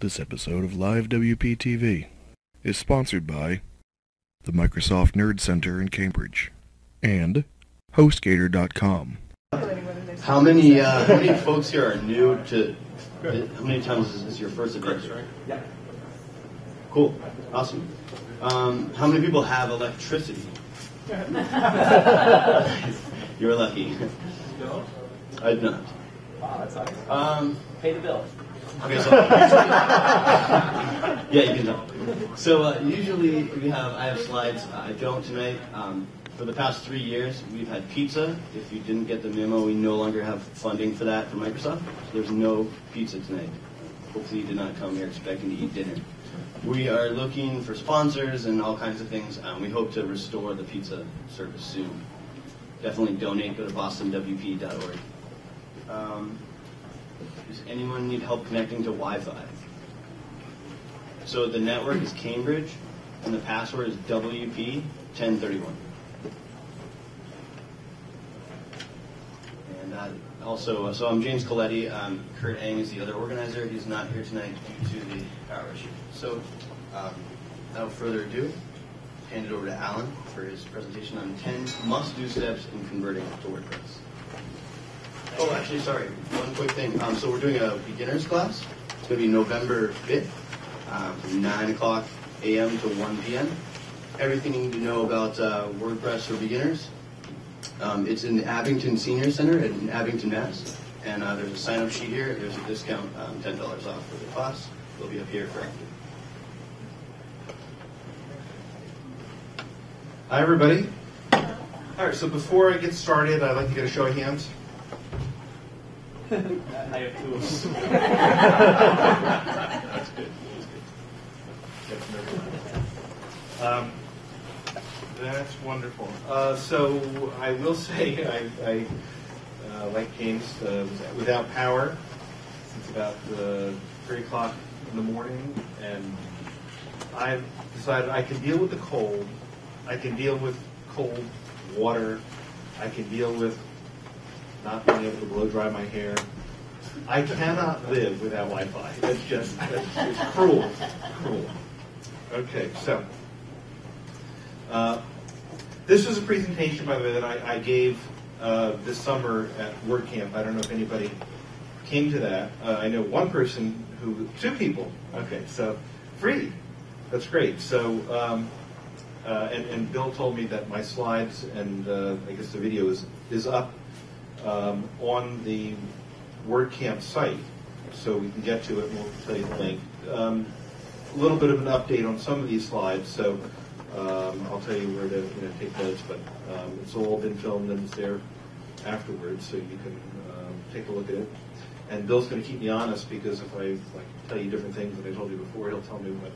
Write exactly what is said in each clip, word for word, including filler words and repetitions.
This episode of Live W P T V is sponsored by the Microsoft Nerd Center in Cambridge and HostGator dot com. How many uh, how many folks here are new to? How many times is this your first event? Yeah. Cool. Awesome. Um, how many people have electricity? You're lucky. I do not. Wow, that's awesome. Um, Pay the bill. Okay, so yeah, you can tell. So uh, usually we have I have slides. Uh, I don't tonight. Um, for the past three years, we've had pizza. If you didn't get the memo, we no longer have funding for that from Microsoft. So there's no pizza tonight. Hopefully, you did not come here expecting to eat dinner. We are looking for sponsors and all kinds of things. Um, we hope to restore the pizza service soon. Definitely donate. Go to boston w p dot org. Um, Does anyone need help connecting to Wi-Fi? So the network is Cambridge, and the password is W P ten thirty-one. And that also, so I'm James Coletti. Um, Kurt Eng is the other organizer. He's not here tonight due to the power issue. So um, without further ado, hand it over to Alan for his presentation on ten must-do steps in converting to WordPress. Oh, actually, sorry. One quick thing. Um, so we're doing a beginner's class. It's going to be November fifth um, from nine o'clock a m to one p m Everything you need to know about uh, WordPress for beginners. Um, it's in the Abington Senior Center in Abington, Mass. And uh, there's a sign-up sheet here. There's a discount, um, ten dollars off for the class. It'll be up here for everything. Hi, everybody. All right, so before I get started, I'd like to get a show of hands. I have two of them. That's good. That's good. Um, that's wonderful. Uh, so I will say, I, I uh, like James, uh, was without power since about uh, three o'clock in the morning, and I've decided I can deal with the cold. I can deal with cold water. I can deal with not being able to blow dry my hair. I cannot live without Wi-Fi. That's just, that's, it's cruel, it's cruel. Okay, so, uh, this was a presentation, by the way, that I, I gave uh, this summer at WordCamp. I don't know if anybody came to that. Uh, I know one person who, two people. Okay, so, three. That's great. So, um, uh, and, and Bill told me that my slides and uh, I guess the video is, is up Um, on the WordCamp site, so we can get to it and we'll tell you the link. Um, a little bit of an update on some of these slides, so um, I'll tell you where to you know, take notes, but um, it's all been filmed and it's there afterwards, so you can um, take a look at it. And Bill's going to keep me honest, because if I like tell you different things that I told you before, he'll tell me what,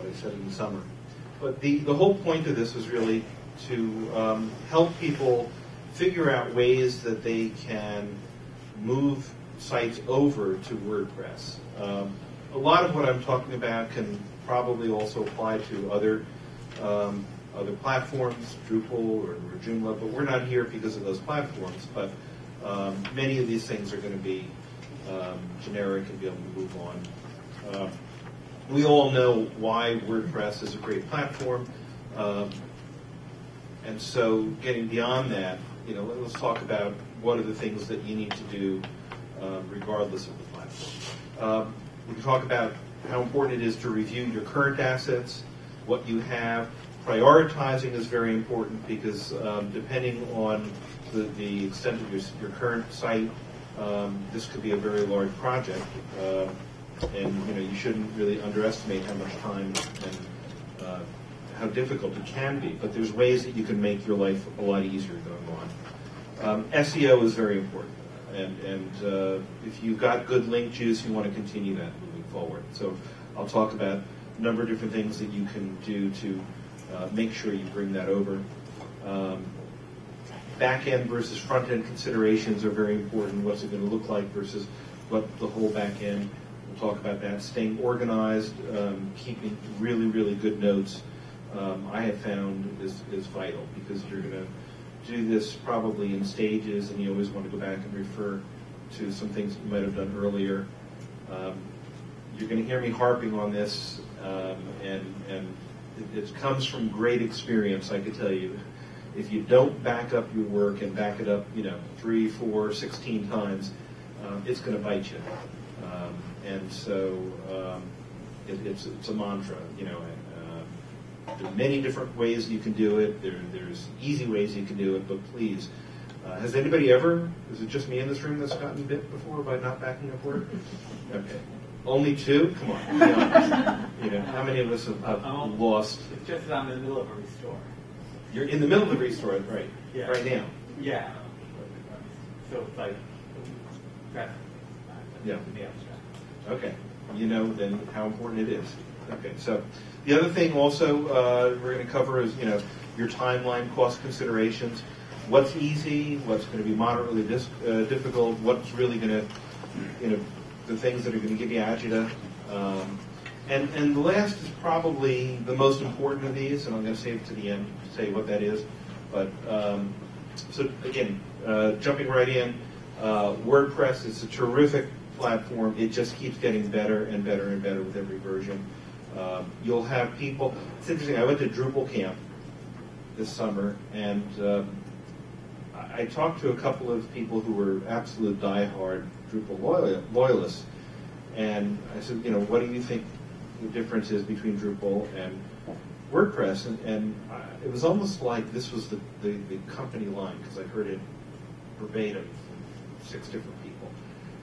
what I said in the summer. But the, the whole point of this was really to um, help people figure out ways that they can move sites over to WordPress. Um, a lot of what I'm talking about can probably also apply to other um, other platforms, Drupal or, or Joomla, but we're not here because of those platforms. But um, many of these things are going to be um, generic and be able to move on. Uh, we all know why WordPress is a great platform. Um, and so getting beyond that, you know, let's talk about what are the things that you need to do uh, regardless of the platform. Um, we can talk about how important it is to review your current assets, what you have. Prioritizing is very important because um, depending on the, the extent of your, your current site, um, this could be a very large project. Uh, and, you know, you shouldn't really underestimate how much time and uh, how difficult it can be, but there's ways that you can make your life a lot easier going on. Um, S E O is very important, and, and uh, if you've got good link juice, you want to continue that moving forward. So I'll talk about a number of different things that you can do to uh, make sure you bring that over. Um, back-end versus front-end considerations are very important. What's it going to look like versus what the whole back-end? We'll talk about that. Staying organized, um, keeping really, really good notes. Um, I have found is, is vital because you're going to do this probably in stages, and you always want to go back and refer to some things that you might have done earlier. Um, you're going to hear me harping on this, um, and, and it, it comes from great experience, I can tell you. If you don't back up your work and back it up, you know, three, four, sixteen times, um, it's going to bite you. Um, and so um, it, it's, it's a mantra, you know. Uh, there are many different ways you can do it. There, there's easy ways you can do it, but please. Uh, has anybody ever, is it just me in this room that's gotten bit before by not backing up work? Okay. Only two? Come on. Be honest. You know, how many of us have, have um, lost? It's just that I'm in the middle of a restore. You're in the middle of the restore, right? Yeah. Right now. Yeah. So it's like, that's yeah. the abstract. Okay. You know then how important it is. Okay. So the other thing also uh, we're going to cover is, you know, your timeline cost considerations. What's easy? What's going to be moderately dis uh, difficult? What's really going to, you know, the things that are going to give you agita. Um, And, and the last is probably the most important of these, and I'm going to save it to the end to say what that is. But um, so again, uh, jumping right in, uh, WordPress is a terrific platform. It just keeps getting better and better and better with every version. Uh, you'll have people. It's interesting. I went to Drupal camp this summer, and um, I, I talked to a couple of people who were absolute diehard Drupal loyal, loyalists, and I said, you know, what do you think the difference is between Drupal and WordPress? And, and I, it was almost like this was the, the, the company line, because I heard it verbatim from six different people.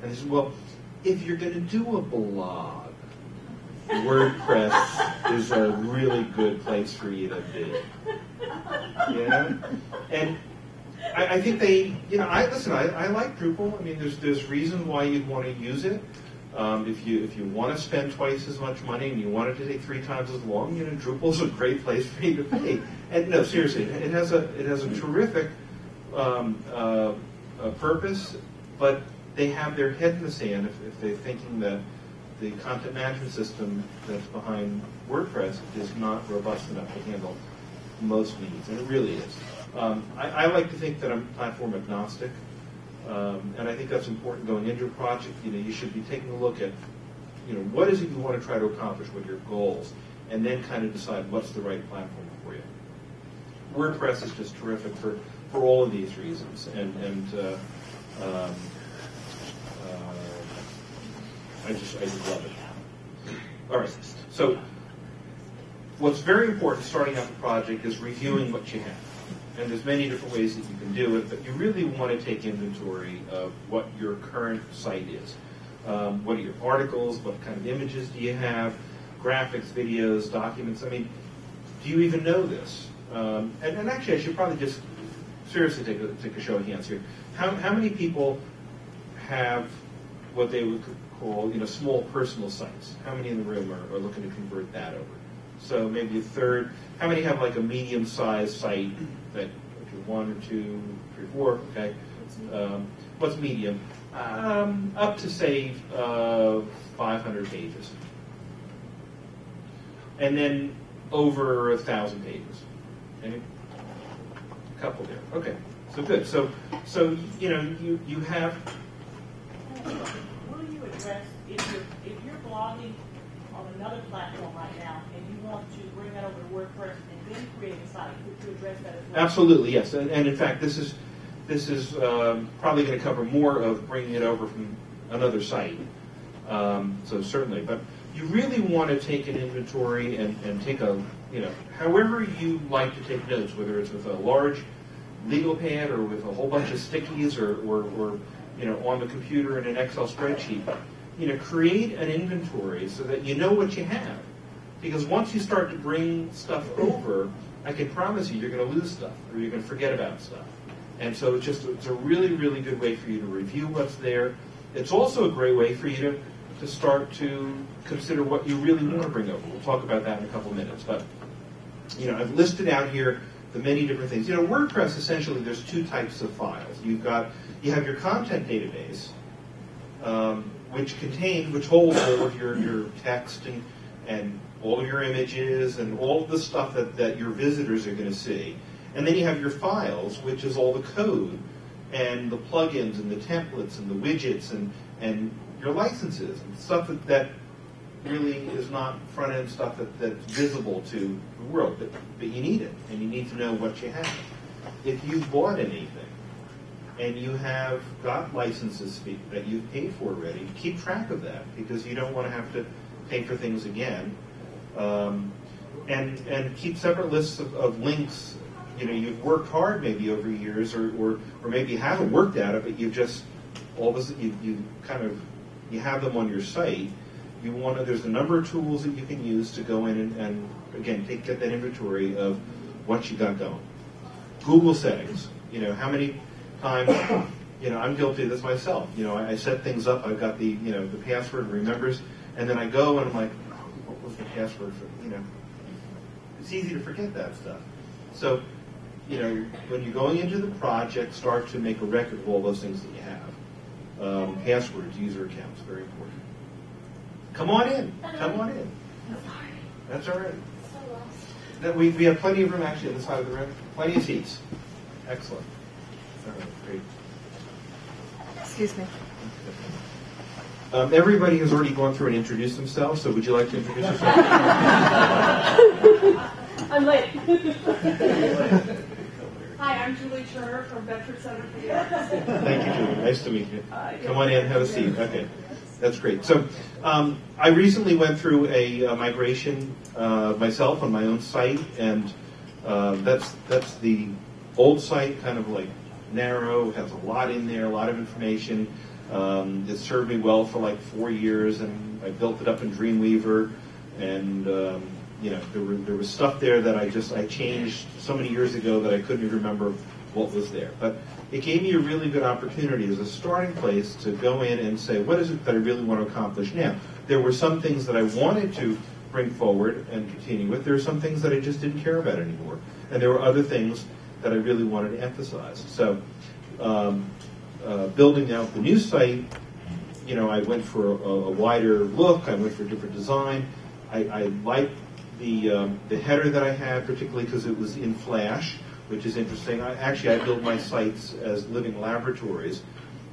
And they said, well, if you're going to do a blog, WordPress is a really good place for you to be. Yeah? And I, I think they, you know, I listen, I, I like Drupal. I mean, there's, there's reason why you'd want to use it. Um, if you if you want to spend twice as much money and you want it to take three times as long, you know, Drupal's a great place for you to pay. And no, seriously, it has a it has a terrific um, uh, a purpose, but they have their head in the sand if, if they're thinking that the content management system that's behind WordPress is not robust enough to handle most needs, and it really is. Um, I, I like to think that I'm platform agnostic. Um, and I think that's important going into a project. You know, you should be taking a look at, you know, what is it you want to try to accomplish with your goals, and then kind of decide what's the right platform for you. WordPress is just terrific for, for all of these reasons. And, and uh, um, uh, I, just, I just love it. All right. So what's very important starting out the project is reviewing what you have. And there's many different ways that you can do it, but you really want to take inventory of what your current site is. Um, what are your articles? What kind of images do you have? Graphics, videos, documents. I mean, do you even know this? Um, and, and actually, I should probably just seriously take a, take a show of hands here. How, how many people have what they would call, you know, small personal sites? How many in the room are, are looking to convert that over? So maybe a third. How many have like a medium-sized site that one or two, three, four? Okay. Um, what's medium? Um, up to say uh, five hundred pages, and then over a thousand pages. Any? A couple there. Okay. So good. So so you know you you have. Will you address if you're, if you're blogging on another platform right now, and you want to bring that over to WordPress and then create a site? Could you address that as well? Absolutely, yes. And, and in fact, this is this is um, probably going to cover more of bringing it over from another site. Um, so certainly, but you really want to take an inventory and, and take a, you know, however you like to take notes, whether it's with a large legal pad or with a whole bunch of stickies or, or, or you know, on the computer in an Excel spreadsheet. You know, create an inventory so that you know what you have. Because once you start to bring stuff over, I can promise you you're going to lose stuff or you're going to forget about stuff. And so it's just it's a really, really good way for you to review what's there. It's also a great way for you to, to start to consider what you really want to bring over. We'll talk about that in a couple of minutes. But, you know, I've listed out here the many different things. You know, WordPress, essentially, there's two types of files. You've got, you have your content database, um, which contains, which holds all of your, your text and, and all of your images and all of the stuff that, that your visitors are going to see. And then you have your files, which is all the code and the plugins and the templates and the widgets and, and your licenses and stuff that, that really is not front-end stuff that, that's visible to the world, but, but you need it, and you need to know what you have. If you've bought anything, and you have got licenses that you've paid for already, keep track of that, because you don't want to have to pay for things again. Um, and and keep separate lists of, of links. You know, you've worked hard maybe over years, or, or, or maybe you haven't worked at it, but you've just, all of a sudden, you, you kind of, you have them on your site. You want to, there's a number of tools that you can use to go in and, and again, take, get that inventory of what you got going. Google settings, you know, how many times, you know, I'm guilty of this myself. You know, I, I set things up, I've got the, you know, the password remembers, and then I go and I'm like, oh, what was the password for, you know. It's easy to forget that stuff. So, you know, when you're going into the project, start to make a record of all those things that you have. Um, passwords, user accounts, very important. Come on in. Come on in. I'm sorry. That's all right. So lost. That we, we have plenty of room, actually, on the side of the room. Plenty of seats. Excellent. All right, great. Excuse me. Um, everybody has already gone through and introduced themselves, so would you like to introduce yourself? I'm late. Hi, I'm Julie Turner from Bedford Center for the Arts. Thank you, Julie. Nice to meet you. Uh, yeah. Come on in, have a seat. Okay. That's great. So um, I recently went through a, a migration uh, myself on my own site, and uh, that's, that's the old site, kind of like narrow, has a lot in there, a lot of information. Um, it served me well for like four years, and I built it up in Dreamweaver, and um, you know, there, were, there was stuff there that I just, I changed so many years ago that I couldn't even remember what was there. But it gave me a really good opportunity as a starting place to go in and say, what is it that I really want to accomplish now? There were some things that I wanted to bring forward and continue with. There were some things that I just didn't care about anymore. And there were other things that I really wanted to emphasize. So um, uh, building out the new site, you know, I went for a, a wider look. I went for a different design. I, I liked the, um, the header that I had, particularly because it was in Flash, which is interesting. I, actually, I build my sites as living laboratories,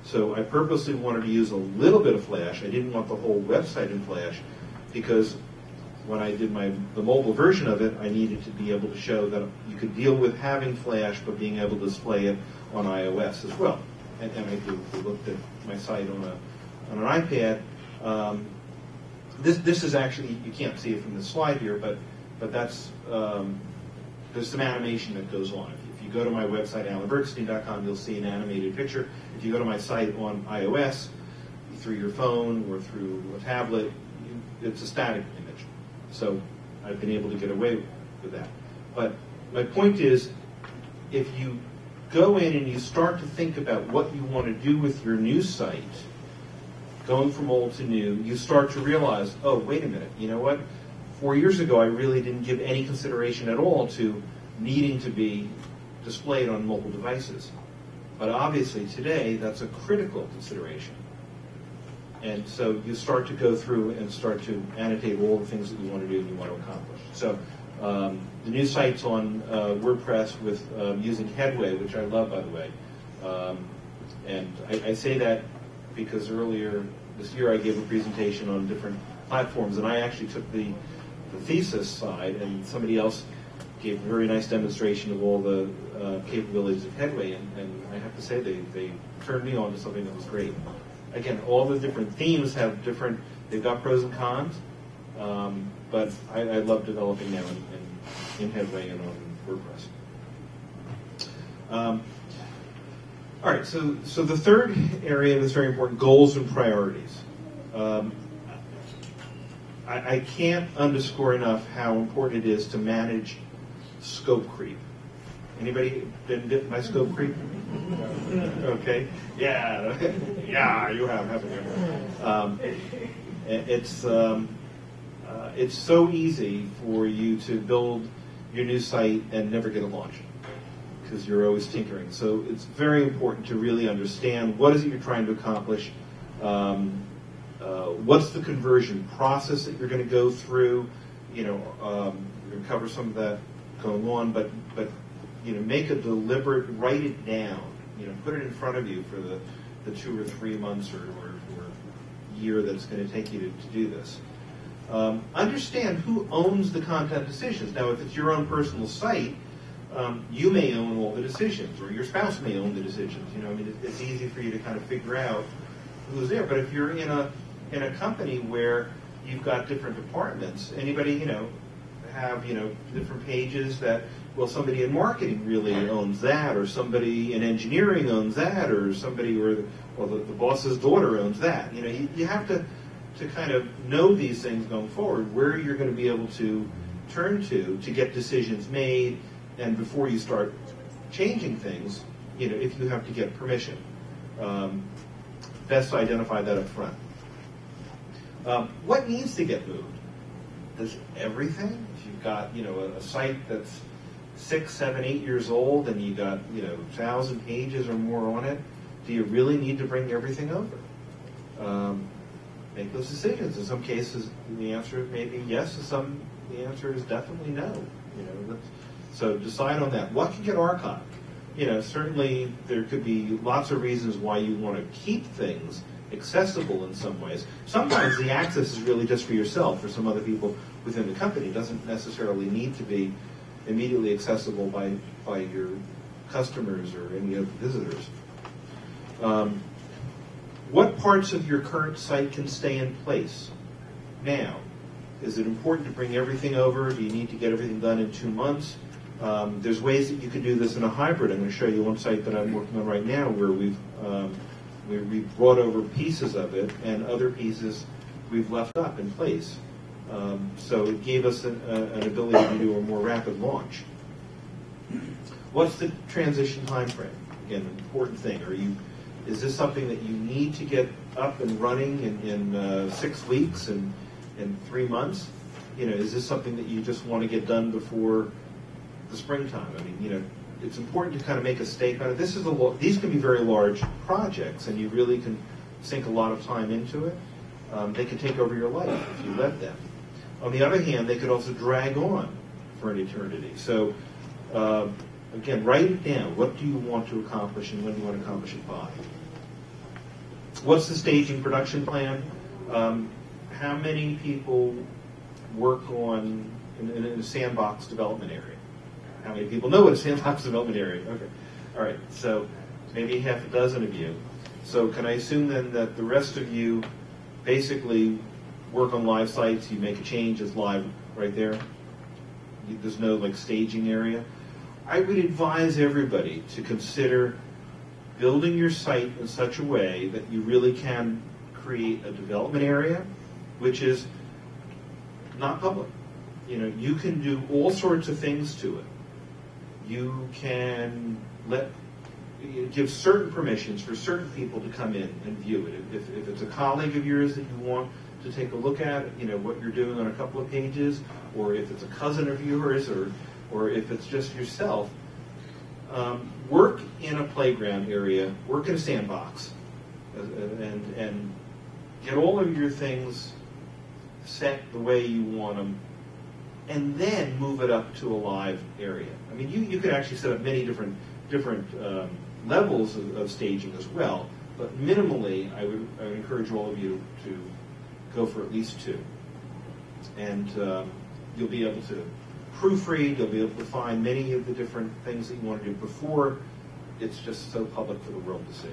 so I purposely wanted to use a little bit of Flash. I didn't want the whole website in Flash, because when I did my the mobile version of it, I needed to be able to show that you could deal with having Flash, but being able to display it on iOS as well. And, and I did, I looked at my site on a on an iPad. Um, this this is actually, you can't see it from this slide here, but but that's. Um, There's some animation that goes on. If you go to my website, Alan Bergstein dot com, you'll see an animated picture. If you go to my site on iOS, through your phone or through a tablet, it's a static image. So I've been able to get away with that. But my point is, if you go in and you start to think about what you want to do with your new site, going from old to new, you start to realize, oh, wait a minute, you know what? Four years ago, I really didn't give any consideration at all to needing to be displayed on mobile devices. But obviously today, that's a critical consideration. And so you start to go through and start to annotate all the things that you want to do and you want to accomplish. So um, the new site's on uh, WordPress with um, using Headway, which I love, by the way. Um, and I, I say that because earlier this year, I gave a presentation on different platforms, and I actually took the the Thesis side, and somebody else gave a very nice demonstration of all the uh, capabilities of Headway, and, and I have to say they, they turned me on to something that was great. Again, all the different themes have different, they've got pros and cons, um, but I, I love developing now in, in, in Headway and on WordPress. Um, all right, so, so the third area that's very important, goals and priorities. Um, I can't underscore enough how important it is to manage scope creep. Anybody been bitten by scope creep? Okay. Yeah. Yeah, you have, haven't you? Um, it's, um, uh, it's so easy for you to build your new site and never get a launch because you're always tinkering. So it's very important to really understand what is it you're trying to accomplish, um, Uh, what's the conversion process that you're going to go through? You know, um, we're going to cover some of that going on, but but you know, make a deliberate, write it down. You know, put it in front of you for the, the two or three months or, or, or year that it's going to take you to, to do this. Um, understand who owns the content decisions. Now, if it's your own personal site, um, you may own all the decisions, or your spouse may own the decisions. You know, I mean, it's easy for you to kind of figure out who's there. But if you're in a in a company where you've got different departments, anybody, you know, have, you know, different pages that, well, somebody in marketing really owns that, or somebody in engineering owns that, or somebody, or well, the, the boss's daughter owns that. You know, you, you have to, to kind of know these things going forward, where you're going to be able to turn to to get decisions made, and before you start changing things, you know, if you have to get permission. Um, best to identify that up front. Um, what needs to get moved? Does everything? If you've got, you know, a, a site that's six, seven, eight years old, and you got, you know, thousand pages or more on it, do you really need to bring everything over? Um, make those decisions. In some cases, the answer may be yes. In some, the answer is definitely no. You know, let's, so decide on that. What can get archived? You know, certainly there could be lots of reasons why you want to keep things accessible in some ways. Sometimes the access is really just for yourself or some other people within the company. It doesn't necessarily need to be immediately accessible by, by your customers or any other visitors. Um, what parts of your current site can stay in place now? Is it important to bring everything over? Do you need to get everything done in two months? Um, there's ways that you can do this in a hybrid. I'm going to show you one site that I'm working on right now where we've um, We, we brought over pieces of it, and other pieces we've left up in place. Um, so it gave us an, uh, an ability to do a more rapid launch. What's the transition time frame? Again, an important thing. Are you? Is this something that you need to get up and running in, in uh, six weeks and in three months? You know, is this something that you just want to get done before the springtime? I mean, you know. It's important to kind of make a statement. Of this is a these can be very large projects, and you really can sink a lot of time into it. Um, they can take over your life if you let them. On the other hand, they could also drag on for an eternity. So, uh, again, write it down. What do you want to accomplish, and when do you want to accomplish it by? What's the staging production plan? Um, how many people work on in, in a sandbox development area? How many people know what a sandbox development area is? Okay. All right. So maybe half a dozen of you. So can I assume then that the rest of you basically work on live sites? You make a change, it's live right there. You, there's no like staging area. I would advise everybody to consider building your site in such a way that you really can create a development area, which is not public. You know, you can do all sorts of things to it. You can let give certain permissions for certain people to come in and view it. If, if it's a colleague of yours that you want to take a look at, you know, what you're doing on a couple of pages, or if it's a cousin of yours, or or if it's just yourself, um, work in a playground area, work in a sandbox, and and get all of your things set the way you want them, and then move it up to a live area. I mean, you, you could actually set up many different different um, levels of, of staging as well, but minimally, I would, I would encourage all of you to go for at least two. And um, you'll be able to proofread, you'll be able to find many of the different things that you want to do before it's just so public for the world to see.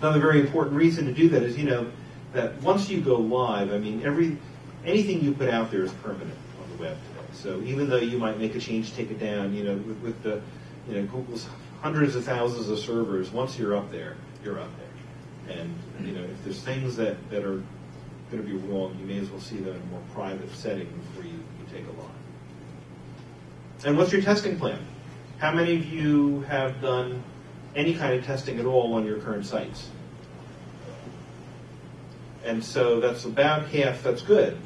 Another very important reason to do that is, you know, that once you go live, I mean, every... anything you put out there is permanent on the web today. So even though you might make a change, take it down, you know, with, with the, you know, Google's hundreds of thousands of servers, once you're up there, you're up there. And, you know, if there's things that, that are going to be wrong, you may as well see them in a more private setting before you, you take a lot. And what's your testing plan? How many of you have done any kind of testing at all on your current sites? And so that's about half. That's good.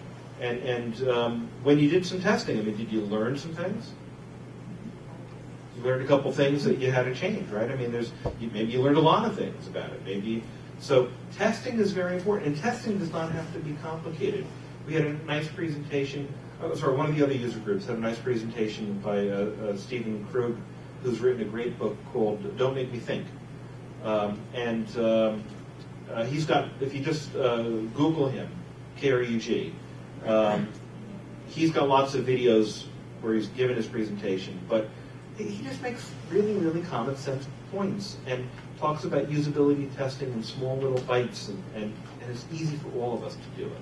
And, and um, when you did some testing, I mean, did you learn some things? You learned a couple things that you had to change, right? I mean, there's you, maybe you learned a lot of things about it. Maybe so. Testing is very important, and testing does not have to be complicated. We had a nice presentation. Oh, sorry, one of the other user groups had a nice presentation by uh, uh, Stephen Krug, who's written a great book called "Don't Make Me Think," um, and um, uh, he's got. If you just uh, Google him. K R U G. Um, he's got lots of videos where he's given his presentation, but he just makes really, really common sense points and talks about usability testing in small little bites, and, and, and it's easy for all of us to do it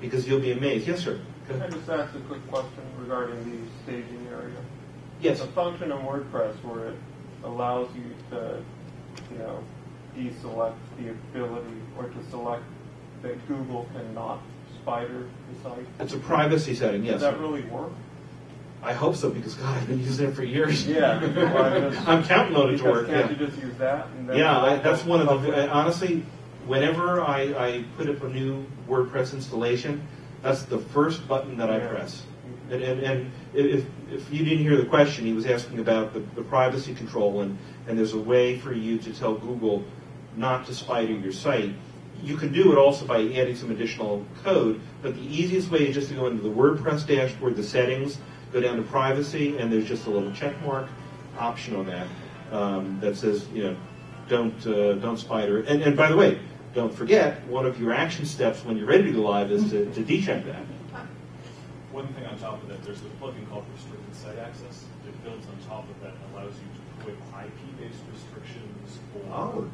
because you'll be amazed. Yes, sir? Can I just ask a quick question regarding the staging area? Yes. A function in WordPress where it allows you to, you know, deselect the ability or to select that Google cannot spider the site. It's a privacy setting, yes. Does that really work? I hope so, because God, I've been using it for years. Yeah, well, just, I'm counting on it to work. Can't yeah. you just use that? And then yeah, I, that's one of the. I, honestly, whenever I, I put up a new WordPress installation, that's the first button that I yeah. press. And, and, and if, if you didn't hear the question, he was asking about the, the privacy control, and, and there's a way for you to tell Google not to spider your site. You can do it also by adding some additional code, but the easiest way is just to go into the WordPress dashboard, the settings, go down to privacy, and there's just a little check mark option on that um, that says, you know, don't uh, don't spider. And, and by the way, don't forget, one of your action steps when you're ready to go live is to, to de-check that. One thing on top of that, there's a plugin called Restricted Site Access that builds on top of that and allows you to put I P-based restrictions or oh.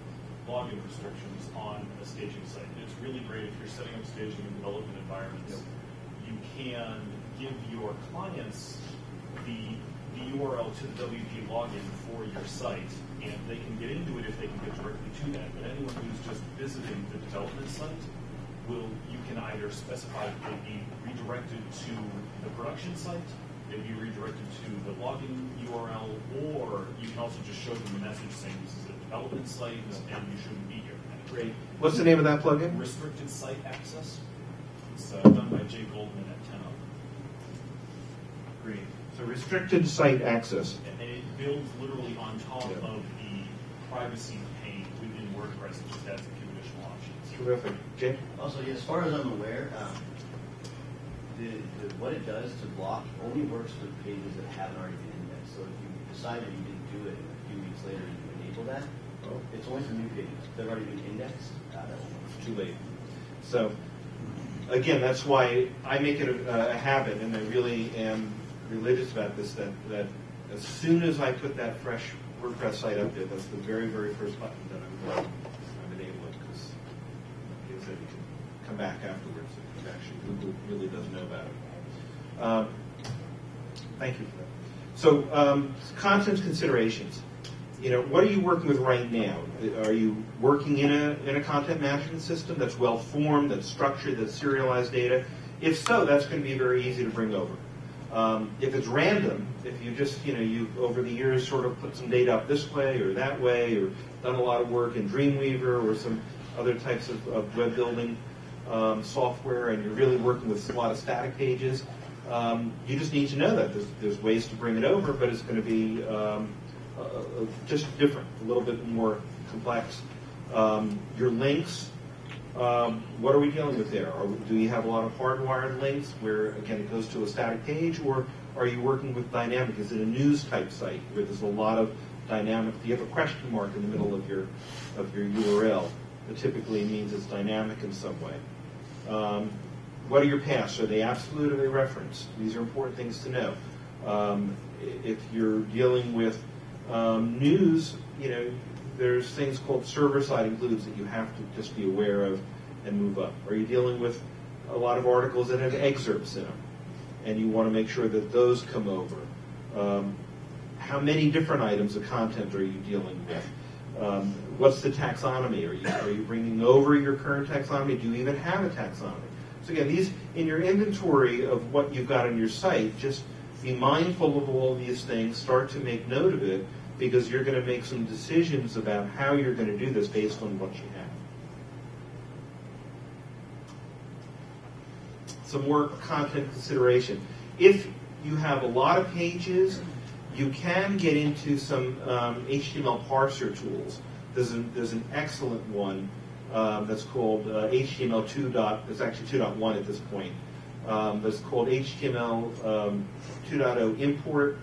login restrictions on a staging site. And it's really great if you're setting up staging in development environments. Yep. You can give your clients the, the U R L to the W P login for your site, and they can get into it if they can get directly to that. But anyone who's just visiting the development site, will you can either specify that they be redirected to the production site, they be redirected to the login U R L, or you can also just show them the message saying this is a development site and you shouldn't be here. Great. What's the name of that plugin? Restricted Site Access. It's uh, done by Jay Goldman at ten oh. Great. So Restricted Site Access. And it builds literally on top yeah. of the privacy pane within WordPress. It just adds a few additional options. Terrific. Jay? Also, yeah, as far as I'm aware, um, the, the, what it does to block only works with pages that haven't already been indexed. So if you decide that you didn't do it and a few weeks later you enable that, oh. it's only for new pages that have already been indexed. Uh, that won't work. It's too late. So, again, that's why I make it a, a habit, and I really am religious about this, that, that as soon as I put that fresh WordPress site up there, that's the very, very first button that I'm, I'm enabling, because it said you can come back afterwards. If actually, Google really doesn't know about it. Um, thank you for that. So um, content considerations. You know, what are you working with right now? Are you working in a, in a content management system that's well-formed, that's structured, that's serialized data? If so, that's going to be very easy to bring over. Um, if it's random, if you just, you know, you've over the years sort of put some data up this way or that way or done a lot of work in Dreamweaver or some other types of, of web building um, software, and you're really working with a lot of static pages, um, you just need to know that. There's, there's ways to bring it over, but it's going to be... Um, Uh, just different, a little bit more complex. Um, your links, um, what are we dealing with there? Are, do you have a lot of hardwired links where, again, it goes to a static page, or are you working with dynamic? Is it a news-type site where there's a lot of dynamic? Do you have a question mark in the middle of your of your U R L? That typically means it's dynamic in some way. Um, what are your paths? Are they absolute or are they referenced? These are important things to know. Um, if you're dealing with Um, news, you know, there's things called server-side includes that you have to just be aware of and move up. Are you dealing with a lot of articles that have excerpts in them, and you want to make sure that those come over? Um, how many different items of content are you dealing with? Um, what's the taxonomy? Are you, are you bringing over your current taxonomy? Do you even have a taxonomy? So again, these in your inventory of what you've got on your site, just be mindful of all these things, start to make note of it, because you're going to make some decisions about how you're going to do this based on what you have. Some more content consideration. If you have a lot of pages, you can get into some um, H T M L parser tools. There's, a, there's an excellent one um, that's called uh, H T M L two. It's actually two point one at this point. Um, that's called H T M L um, two point oh import.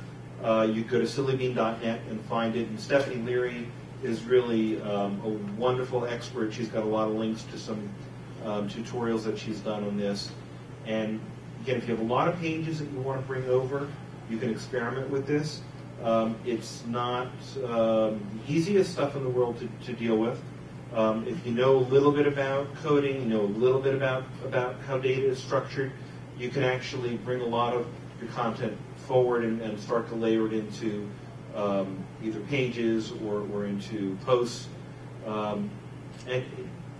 Uh, you go to silly bean dot net and find it. And Stephanie Leary is really um, a wonderful expert. She's got a lot of links to some um, tutorials that she's done on this. And again, if you have a lot of pages that you want to bring over, you can experiment with this. Um, it's not um, the easiest stuff in the world to, to deal with. Um, if you know a little bit about coding, you know a little bit about, about how data is structured, you can actually bring a lot of your content forward and, and start to layer it into um, either pages or, or into posts. Um, and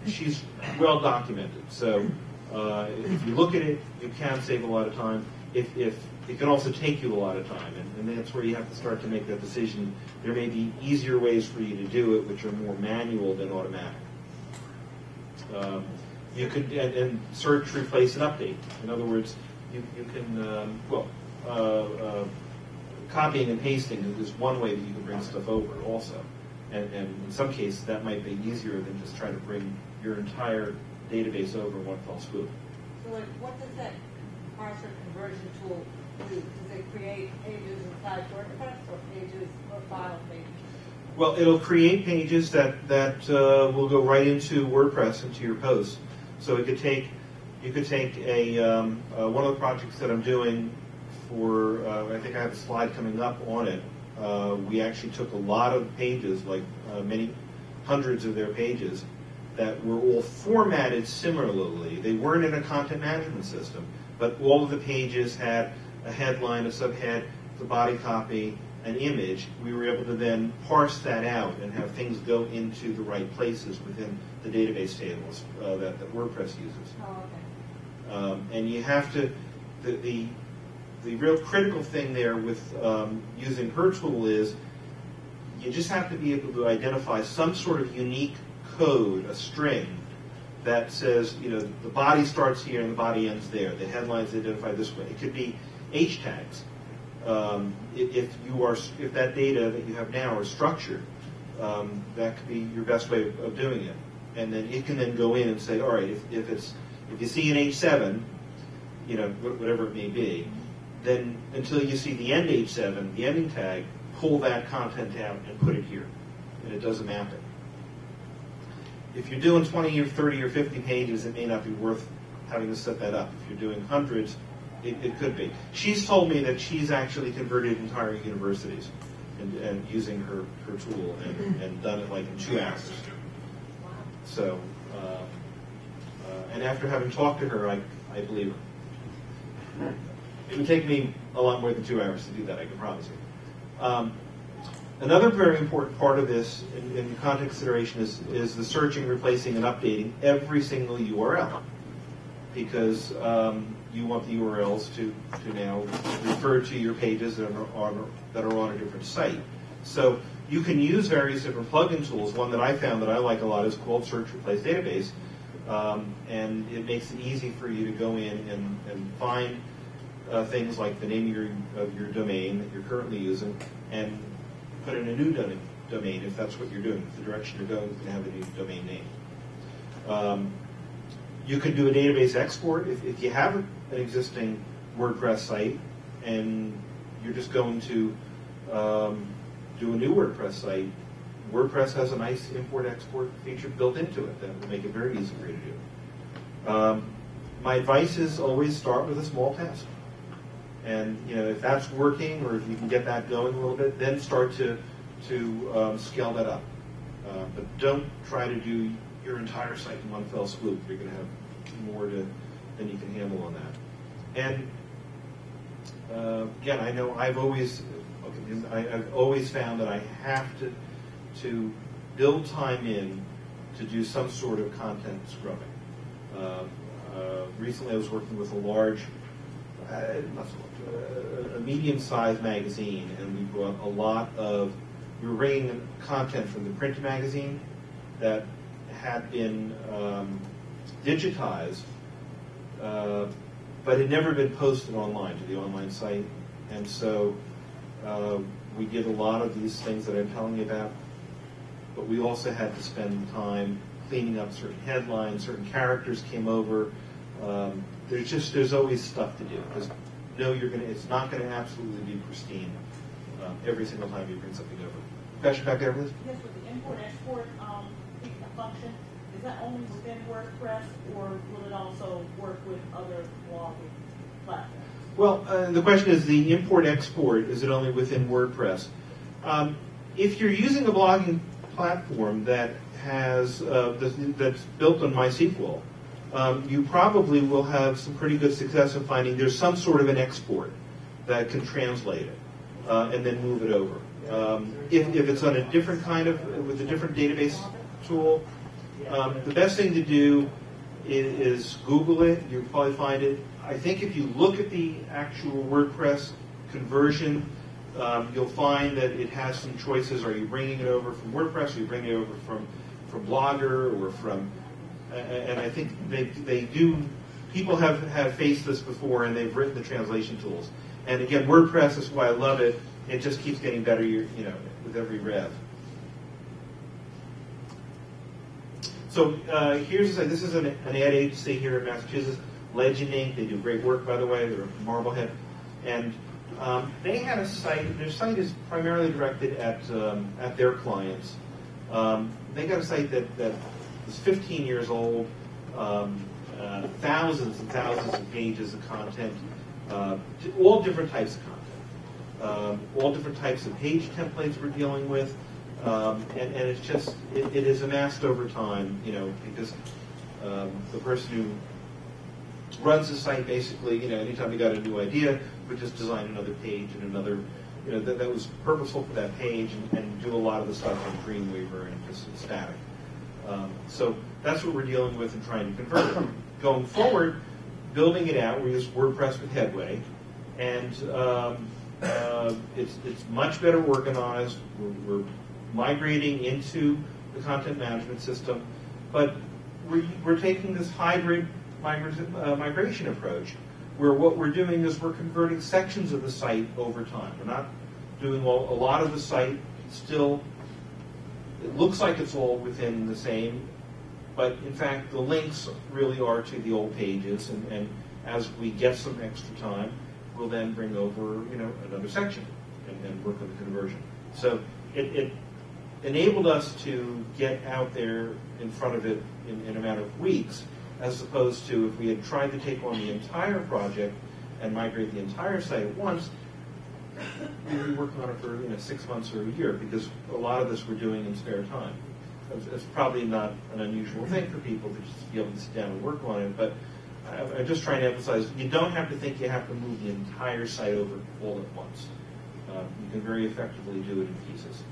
she's well documented. So uh, if you look at it, you can save a lot of time. If, if it can also take you a lot of time, and, and that's where you have to start to make that decision. There may be easier ways for you to do it, which are more manual than automatic. Um, you could and, and search, replace, and update. In other words, you, you can um, well uh, uh, copying and pasting is one way that you can bring stuff over also, and, and in some cases that might be easier than just trying to bring your entire database over in one fell swoop. So like, what does that parser conversion tool do? Does it create pages inside WordPress or pages or file pages? Well, it'll create pages that that uh, will go right into WordPress, into your posts. So it could take, you could take a um, uh, one of the projects that I'm doing for. Uh, I think I have a slide coming up on it. Uh, we actually took a lot of pages, like uh, many hundreds of their pages, that were all formatted similarly. They weren't in a content management system, but all of the pages had a headline, a subhead, the body copy, an image. We were able to then parse that out and have things go into the right places within the database tables uh, that, that WordPress uses. Oh, okay. Um, and you have to, the, the, the real critical thing there with um, using her tool is you just have to be able to identify some sort of unique code, a string, that says, you know, the body starts here and the body ends there. The headline's identified this way. It could be H tags. Um, if you are, if that data that you have now is structured, um, that could be your best way of doing it. And then it can then go in and say, all right, if, if it's, if you see an H seven, you know, whatever it may be, then until you see the end H seven, the ending tag, pull that content out and put it here, and it does a mapping. If you're doing twenty or thirty or fifty pages, it may not be worth having to set that up. If you're doing hundreds, it, it could be. She's told me that she's actually converted entire universities and, and using her, her tool and, and done it like in two hours. So, uh, uh, and after having talked to her, I, I believe her. It would take me a lot more than two hours to do that, I can promise you. Um, Another very important part of this in, in content consideration is, is the searching, replacing, and updating every single U R L, because um, you want the U R Ls to, to now refer to your pages that are, on, that are on a different site. So you can use various different plugin tools. One that I found that I like a lot is called Search Replace Database, um, and it makes it easy for you to go in and, and find uh, things like the name of your, of your domain that you're currently using, and put in a new domain if that's what you're doing. If the direction you're going, you can have a new domain name. Um, you can do a database export if, if you have an existing WordPress site and you're just going to um, do a new WordPress site. WordPress has a nice import-export feature built into it that will make it very easy for you to do. Um, my advice is always start with a small task. And you know, if that's working, or if you can get that going a little bit, then start to to um, scale that up. Uh, but don't try to do your entire site in one fell swoop. You're going to have more to, than you can handle on that. And uh, again, I know I've always okay, I, I've always found that I have to to build time in to do some sort of content scrubbing. Uh, uh, recently, I was working with a large. Uh, a medium-sized magazine, and we brought a lot of, we were bringing content from the print magazine that had been um, digitized, uh, but had never been posted online to the online site. And so uh, we did a lot of these things that I'm telling you about, but we also had to spend time cleaning up certain headlines, certain characters came over. Um, There's just there's always stuff to do. Because no, you're gonna it's not gonna absolutely be pristine um, every single time you bring something over. Question back there, please. Yes, with the import export um, function, is that only within WordPress, or will it also work with other blogging platforms? Well, uh, the question is the import-export, is it only within WordPress? Um, if you're using a blogging platform that has uh, that's, that's built on MySQL, um, you probably will have some pretty good success in finding there's some sort of an export that can translate it uh, and then move it over. Um, if, if it's on a different kind of, with a different database tool, um, the best thing to do is, is Google it. You'll probably find it. I think if you look at the actual WordPress conversion, um, you'll find that it has some choices. Are you bringing it over from WordPress? Are you bringing it over from, from Blogger or from, uh, and I think they, they do, people have, have faced this before and they've written the translation tools. And again, WordPress is why I love it. It just keeps getting better, you know, with every rev. So uh, here's, this is an, an ad agency here in Massachusetts. Legend Incorporated. They do great work, by the way. They're from Marblehead. And um, they had a site. Their site is primarily directed at, um, at their clients. Um, they got a site that, that was fifteen years old, um, uh, thousands and thousands of pages of content, uh, all different types of content. Um, all different types of page templates we're dealing with, um, and, and it's just, it, it is amassed over time, you know, because um, the person who runs the site basically, you know, anytime they got a new idea, would just design another page and another, you know, that, that was purposeful for that page and, and do a lot of the stuff on Dreamweaver and just static. Um, so that's what we're dealing with and trying to convert. Going forward, building it out, we use WordPress with Headway, and um, Uh, it's, it's much better organized. We're, we're migrating into the content management system, but we're, we're taking this hybrid migra uh, migration approach where what we're doing is we're converting sections of the site over time. We're not doing all, a lot of the site still. It looks like it's all within the same, but in fact the links really are to the old pages, and, and as we get some extra time, we'll then bring over, you know, another section and then work on the conversion. So it, it enabled us to get out there in front of it in, in a matter of weeks, as opposed to if we had tried to take on the entire project and migrate the entire site at once, we'd be working on it for, you know, six months or a year, because a lot of this we're doing in spare time. It's, it's probably not an unusual thing for people to just be able to sit down and work on it, but I'm just trying to emphasize, you don't have to think you have to move the entire site over all at once. Um, you can very effectively do it in pieces.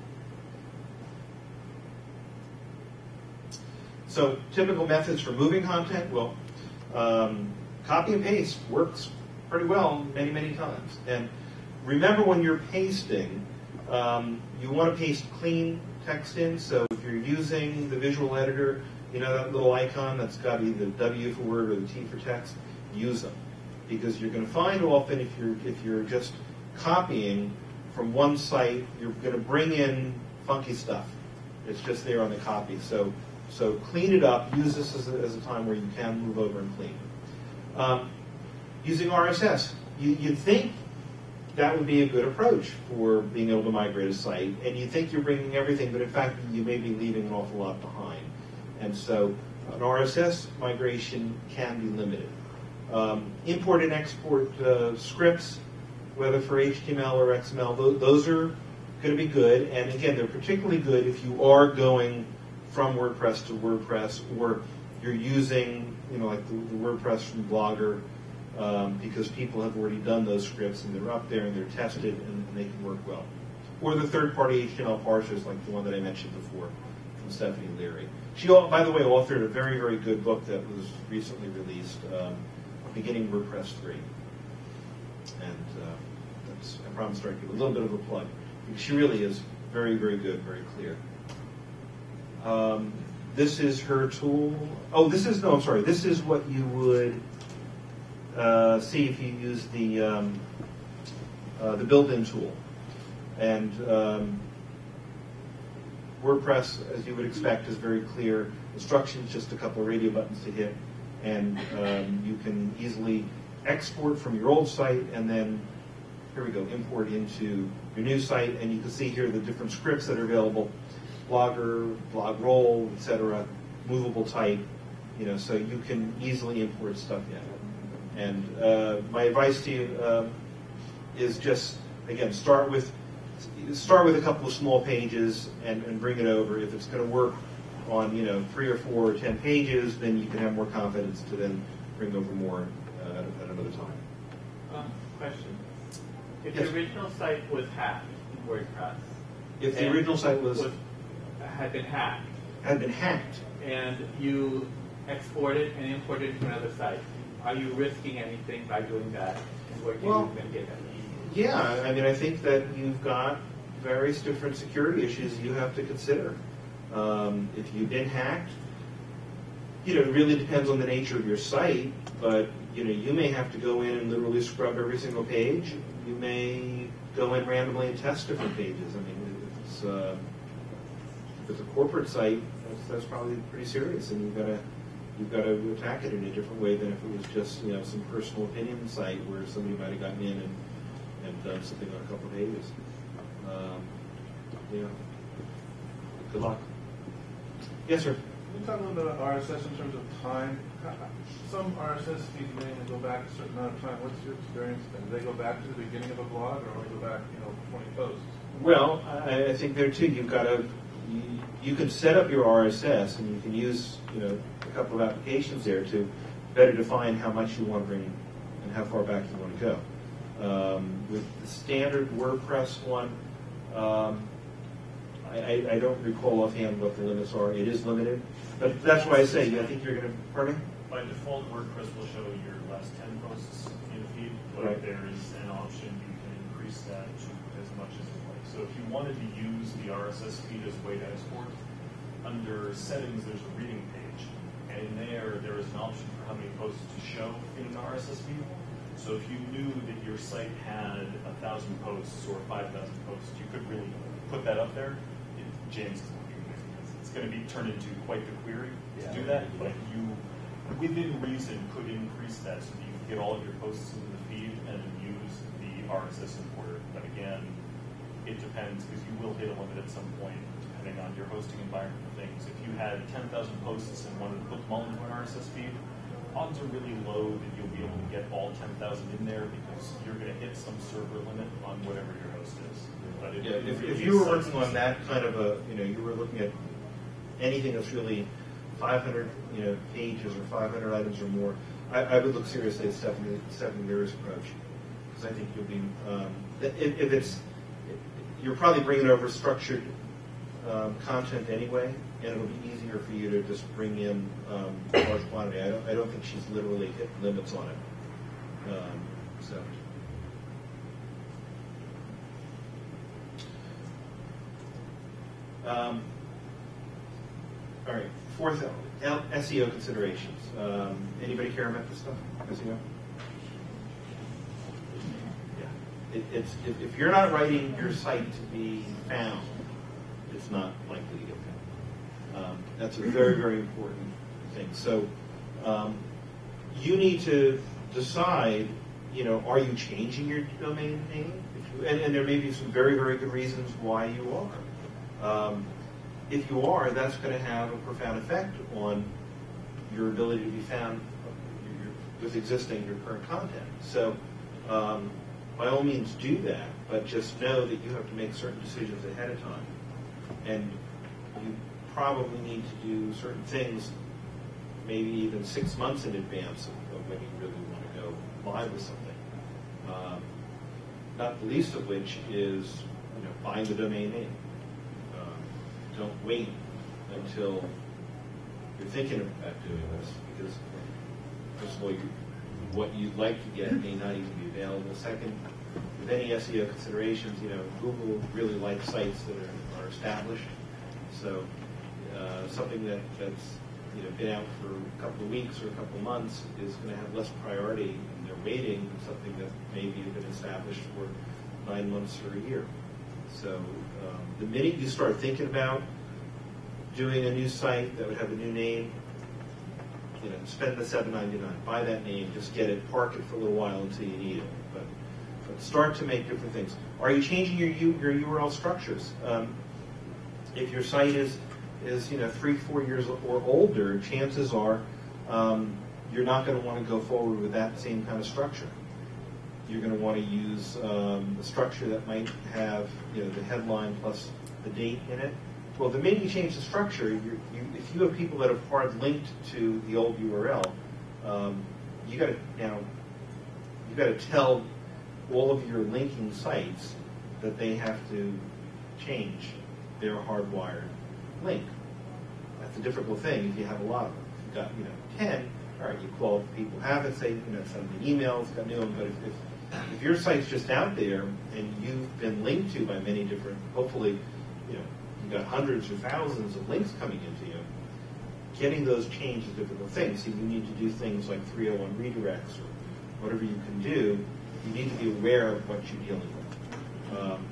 So typical methods for moving content, well, um, copy and paste works pretty well many, many times. And remember, when you're pasting, um, you want to paste clean text in, so if you're using the visual editor, you know, that little icon that's got either the W for word or the T for text, use them. Because you're going to find often, if you're, if you're just copying from one site, you're going to bring in funky stuff. It's just there on the copy. So, so clean it up. Use this as a, as a time where you can move over and clean. Um, using R S S, you, you'd think that would be a good approach for being able to migrate a site. And you think you're bringing everything, but in fact, you may be leaving an awful lot behind. And so an R S S migration can be limited. Um, import and export uh, scripts, whether for H T M L or X M L, those, those are going to be good. And again, they're particularly good if you are going from WordPress to WordPress, or you're using, you know, like the, the WordPress from Blogger, um, because people have already done those scripts and they're up there and they're tested and, and they can work well. Or the third-party H T M L parsers, like the one that I mentioned before, from Stephanie Leary. She, by the way, authored a very, very good book that was recently released, um, Beginning WordPress three. And uh, that's, I promised her I'd give a little bit of a plug, because she really is very, very good, very clear. Um, this is her tool. Oh, this is, no, I'm sorry. This is what you would uh, see if you use the, um, uh, the built-in tool. And Um, WordPress, as you would expect, is very clear. Instructions, just a couple of radio buttons to hit, and um, you can easily export from your old site and then, here we go, import into your new site. And you can see here the different scripts that are available, Blogger, Blogroll, et cetera, movable type, you know, so you can easily import stuff in. And uh, my advice to you uh, is just, again, start with start with a couple of small pages and, and bring it over. If it's going to work on, you know, three or four or ten pages, then you can have more confidence to then bring over more uh, at another time. Um, question. If yes. the original site was hacked in WordPress. If the original site was, was had been hacked. Had been hacked. And you exported and imported to another site. Are you risking anything by doing that? And what well, you've been given? Yeah, I mean, I think that you've got various different security issues you have to consider. Um, if you've been hacked, you know, it really depends on the nature of your site, but you know, you may have to go in and literally scrub every single page. You may go in randomly and test different pages. I mean, if it's, uh, if it's a corporate site, that's, that's probably pretty serious, and you've got to you've got to attack it in a different way than if it was just, you know, some personal opinion site where somebody might have gotten in and, and done something on a couple of pages. Um, you know, good luck. Yes, sir. Can you talk a little bit about R S S in terms of time? Some R S S feeds may go back a certain amount of time. What's your experience? Do they go back to the beginning of a blog, or only go back, you know, twenty posts? Well, I, I think there too. You've got to you, you can set up your R S S, and you can use, you know, a couple of applications there to better define how much you want to bring and how far back you want to go. Um, with the standard WordPress one. Um, I, I don't recall offhand what the limits are. It is limited, but that's why I say I think you're going to. Pardon me? By default, WordPress will show your last ten posts in the feed, but right. there is an option you can increase that to as much as you like. So if you wanted to use the R S S feed as a way to export, under settings there's a reading page, and in there there is an option for how many posts to show in an R S S feed. So if you knew that your site had a thousand posts or five thousand posts, you could really put that up there. James, it's going to be turned into quite the query to yeah, do that, but you, within reason, could increase that so that you can get all of your posts into the feed and use the R S S importer. But again, it depends, because you will hit a limit at some point, depending on your hosting environment and things. If you had ten thousand posts and wanted to put them all into an R S S feed, odds are really low that you'll be able to get all ten thousand in there, because you're going to hit some server limit on whatever your host is. But it, yeah, it if, really if you were working on that kind of a, you know, you were looking at anything that's really five hundred, you know, pages or five hundred items or more, I, I would look seriously at Stephanie Leary's approach, because I think you'll be, um, if, if it's, you're probably bringing over structured um, content anyway, and it'll be easier for you to just bring in um, a large quantity. I don't, I don't think she's literally hit limits on it. Um, so. Um, all right, fourth element, S E O considerations. Um, anybody care about this stuff, S E O? Yeah. It, it's, if, if you're not writing your site to be found, it's not likely to get found. Um, that's a very, very important thing. So um, you need to decide, you know, are you changing your domain name? If you, and, and there may be some very, very good reasons why you are. Um, if you are, that's going to have a profound effect on your ability to be found with existing, your current content. So um, by all means do that, but just know that you have to make certain decisions ahead of time. And you probably need to do certain things maybe even six months in advance of, of when you really want to go live with something. Um, not the least of which is, you know, buying the domain name. Don't wait until you're thinking about doing this, because first of all, you, what you'd like to get may not even be available. Second, with any S E O considerations, you know, Google really likes sites that are, are established. So uh, something that, that's, you know, been out for a couple of weeks or a couple of months is going to have less priority in their rating than something that maybe has been established for nine months or a year. So um, the minute you start thinking about doing a new site that would have a new name, you know, spend the seven ninety-nine, buy that name, just get it, park it for a little while until you need it. But, but start to make different things. Are you changing your your U R L structures? Um, if your site is is, you know, three, four years or older, chances are um, you're not going to want to go forward with that same kind of structure. You're going to want to use um, a structure that might have, you know, the headline plus the date in it. Well, the minute you change the structure, you, you, if you have people that are hard linked to the old U R L, um, you got to you know, you got to tell all of your linking sites that they have to change their hardwired link. That's a difficult thing if you have a lot of them. If you've got, you know, ten, all right, you call people have it, say, you know, send them emails, got new one. But if, if, if your site's just out there and you've been linked to by many different, hopefully, you know, you've got hundreds or thousands of links coming into you, getting those changed is a difficult thing. So you need to do things like three oh one redirects or whatever you can do. You need to be aware of what you're dealing with. Um,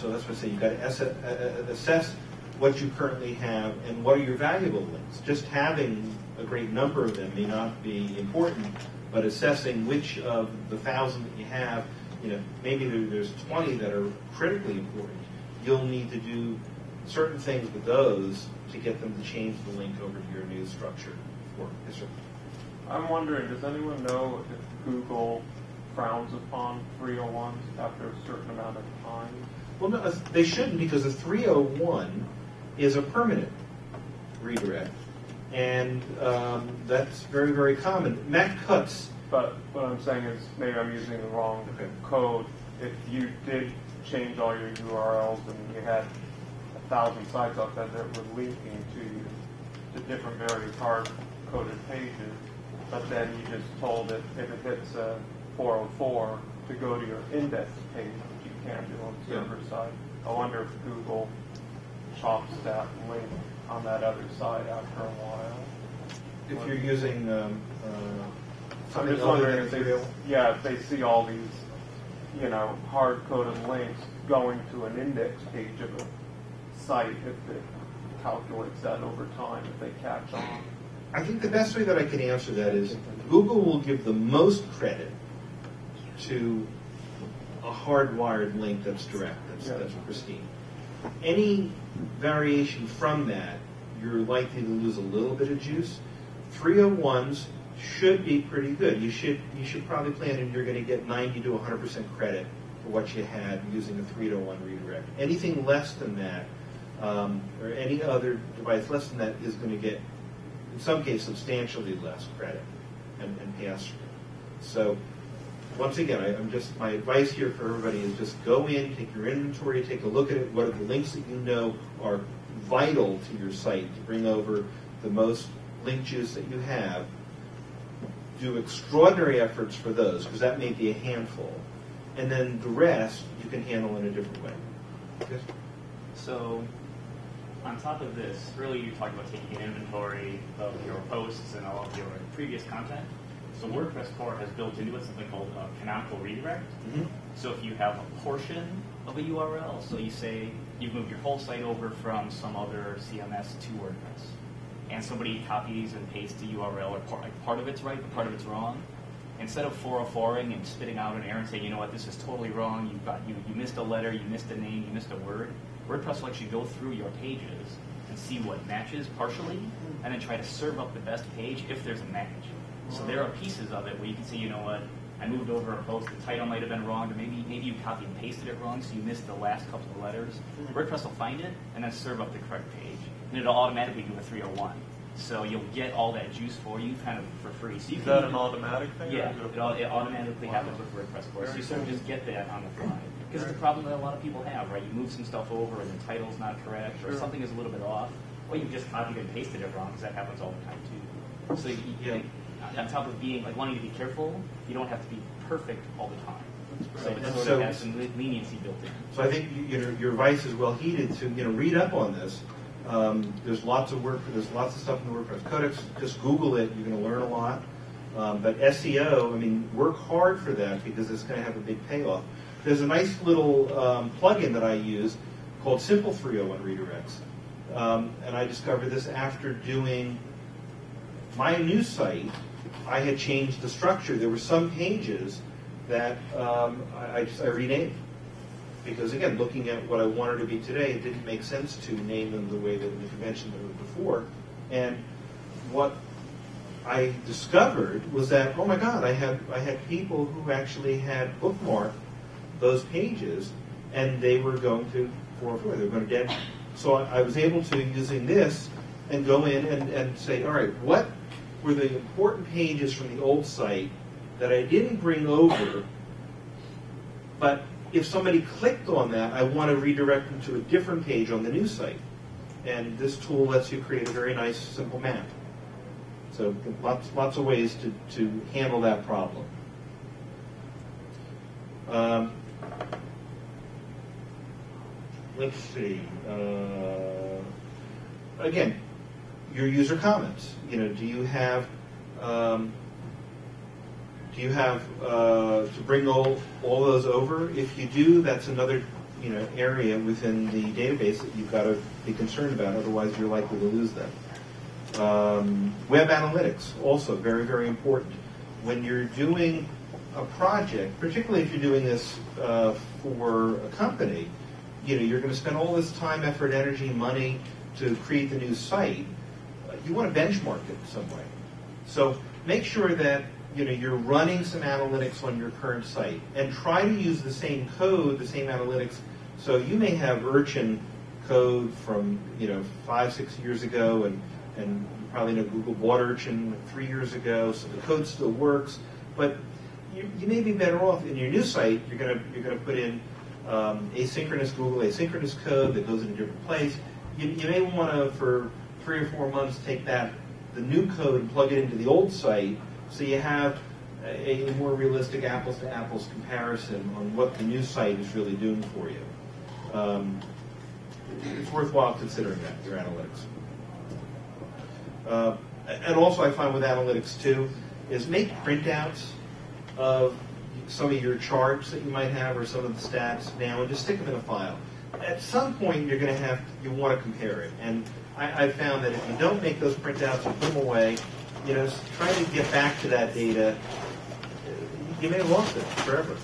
so that's what I say, you've got to assess what you currently have and what are your valuable links. Just having a great number of them may not be important, but assessing which of the thousand that you have, you know, maybe there's twenty that are critically important. You'll need to do certain things with those to get them to change the link over to your new structure. Or, yes, sir. I'm wondering, does anyone know if Google frowns upon three oh ones after a certain amount of time? Well, no, they shouldn't, because a three oh one is a permanent redirect, and um, that's very, very common. Matt Cutts. But what I'm saying is maybe I'm using the wrong okay. code. If you did change all your U R Ls and you had a thousand sites up that were linking to you to different very hard-coded pages, but then you just told it if it hits a four oh four to go to your index page, which you can't do on the server yeah. side. I wonder if Google chops that link on that other side after a while. If when, you're using um, uh, I'm just wondering if they, yeah, if they see all these, you know, hard-coded links going to an index page of a site, if it calculates that over time, if they catch on. I think the best way that I can answer that is Google will give the most credit to a hardwired link that's direct, that's, yeah. that's pristine. Any variation from that, you're likely to lose a little bit of juice. three oh ones should be pretty good. You should you should probably plan and you're going to get ninety to one hundred percent credit for what you had using a three oh one redirect. Anything less than that, um, or any other device less than that, is going to get, in some cases, substantially less credit and, and pass through. So, once again, I, I'm just, my advice here for everybody is just go in, take your inventory, take a look at it. What are the links that you know are vital to your site to bring over the most link juice that you have? Do extraordinary efforts for those, because that may be a handful. And then the rest you can handle in a different way. Yes? So, on top of this, really you talked about taking an inventory of your posts and all of your previous content. So WordPress core has built into it something called a canonical redirect. Mm-hmm. So if you have a portion of a U R L, so you say you've moved your whole site over from some other C M S to WordPress, and somebody copies and pastes a U R L, or part, like part of it's right, but part of it's wrong, instead of four oh four-ing and spitting out an error and saying, you know what, this is totally wrong, you got you, you missed a letter, you missed a name, you missed a word, WordPress will actually go through your pages and see what matches partially, and then try to serve up the best page if there's a match. So there are pieces of it where you can say, you know what, I moved over a post, the title might have been wrong, or maybe maybe you copied and pasted it wrong, so you missed the last couple of letters. WordPress will find it and then serve up the correct page, and it'll automatically do a three oh one. So you'll get all that juice for you kind of for free. So you is can, that an automatic thing? Yeah, it, all, it automatically wow. happens with WordPress course. So you sort of just get that on the fly. Because it's a problem that a lot of people have, right? You move some stuff over and the title's not correct, or sure. something is a little bit off, or you've just copied and pasted it wrong, because that happens all the time too. So you, you yeah. think, on top of being, like, wanting to be careful, you don't have to be perfect all the time. So it sort so, of has some leniency built in. So I think you know, your advice is well heeded to, you know, read up on this. Um, there's lots of work, there's lots of stuff in the WordPress Codex. Just Google it, you're going to learn a lot. Um, but S E O, I mean, work hard for that, because it's going to have a big payoff. There's a nice little um, plugin that I use called Simple three oh one Redirects. Um, and I discovered this after doing my new site. I had changed the structure. There were some pages that um, I, I, just, I renamed. because again, looking at what I wanted to be today, it didn't make sense to name them the way that in the convention they were before. And what I discovered was that, oh my God, I had I had people who actually had bookmarked those pages, and they were going to four four. They were going to get. So I, I was able to, using this, and go in and, and say, all right, what were the important pages from the old site that I didn't bring over, but if somebody clicked on that, I want to redirect them to a different page on the new site. And this tool lets you create a very nice, simple map. So lots, lots of ways to, to handle that problem. Um, let's see. Uh, again, your user comments. You know, do you have um, do you have uh, to bring all all those over? If you do, that's another you know area within the database that you've got to be concerned about. Otherwise, you're likely to lose them. Um, web analytics, also very, very important. When you're doing a project, particularly if you're doing this uh, for a company, you know, you're going to spend all this time, effort, energy, money to create the new site. Uh, you want to benchmark it in some way. So make sure that you know, you're running some analytics on your current site and try to use the same code, the same analytics. So you may have urchin code from you know, five, six years ago, and and you probably know Google bought urchin three years ago, so the code still works. But you, you may be better off in your new site. You're gonna you're gonna put in um, asynchronous Google asynchronous code that goes in a different place. You, you may want to, for three or four months, take that the new code and plug it into the old site, so you have a, a more realistic apples to apples comparison on what the new site is really doing for you. Um, it's worthwhile considering that your analytics. Uh, and also I find with analytics too, is make printouts of some of your charts that you might have or some of the stats now, and just stick them in a file. At some point you're going to have, you want to compare it. And I, I found that if you don't make those printouts and put them away, you know, try to get back to that data, you may have lost it forever.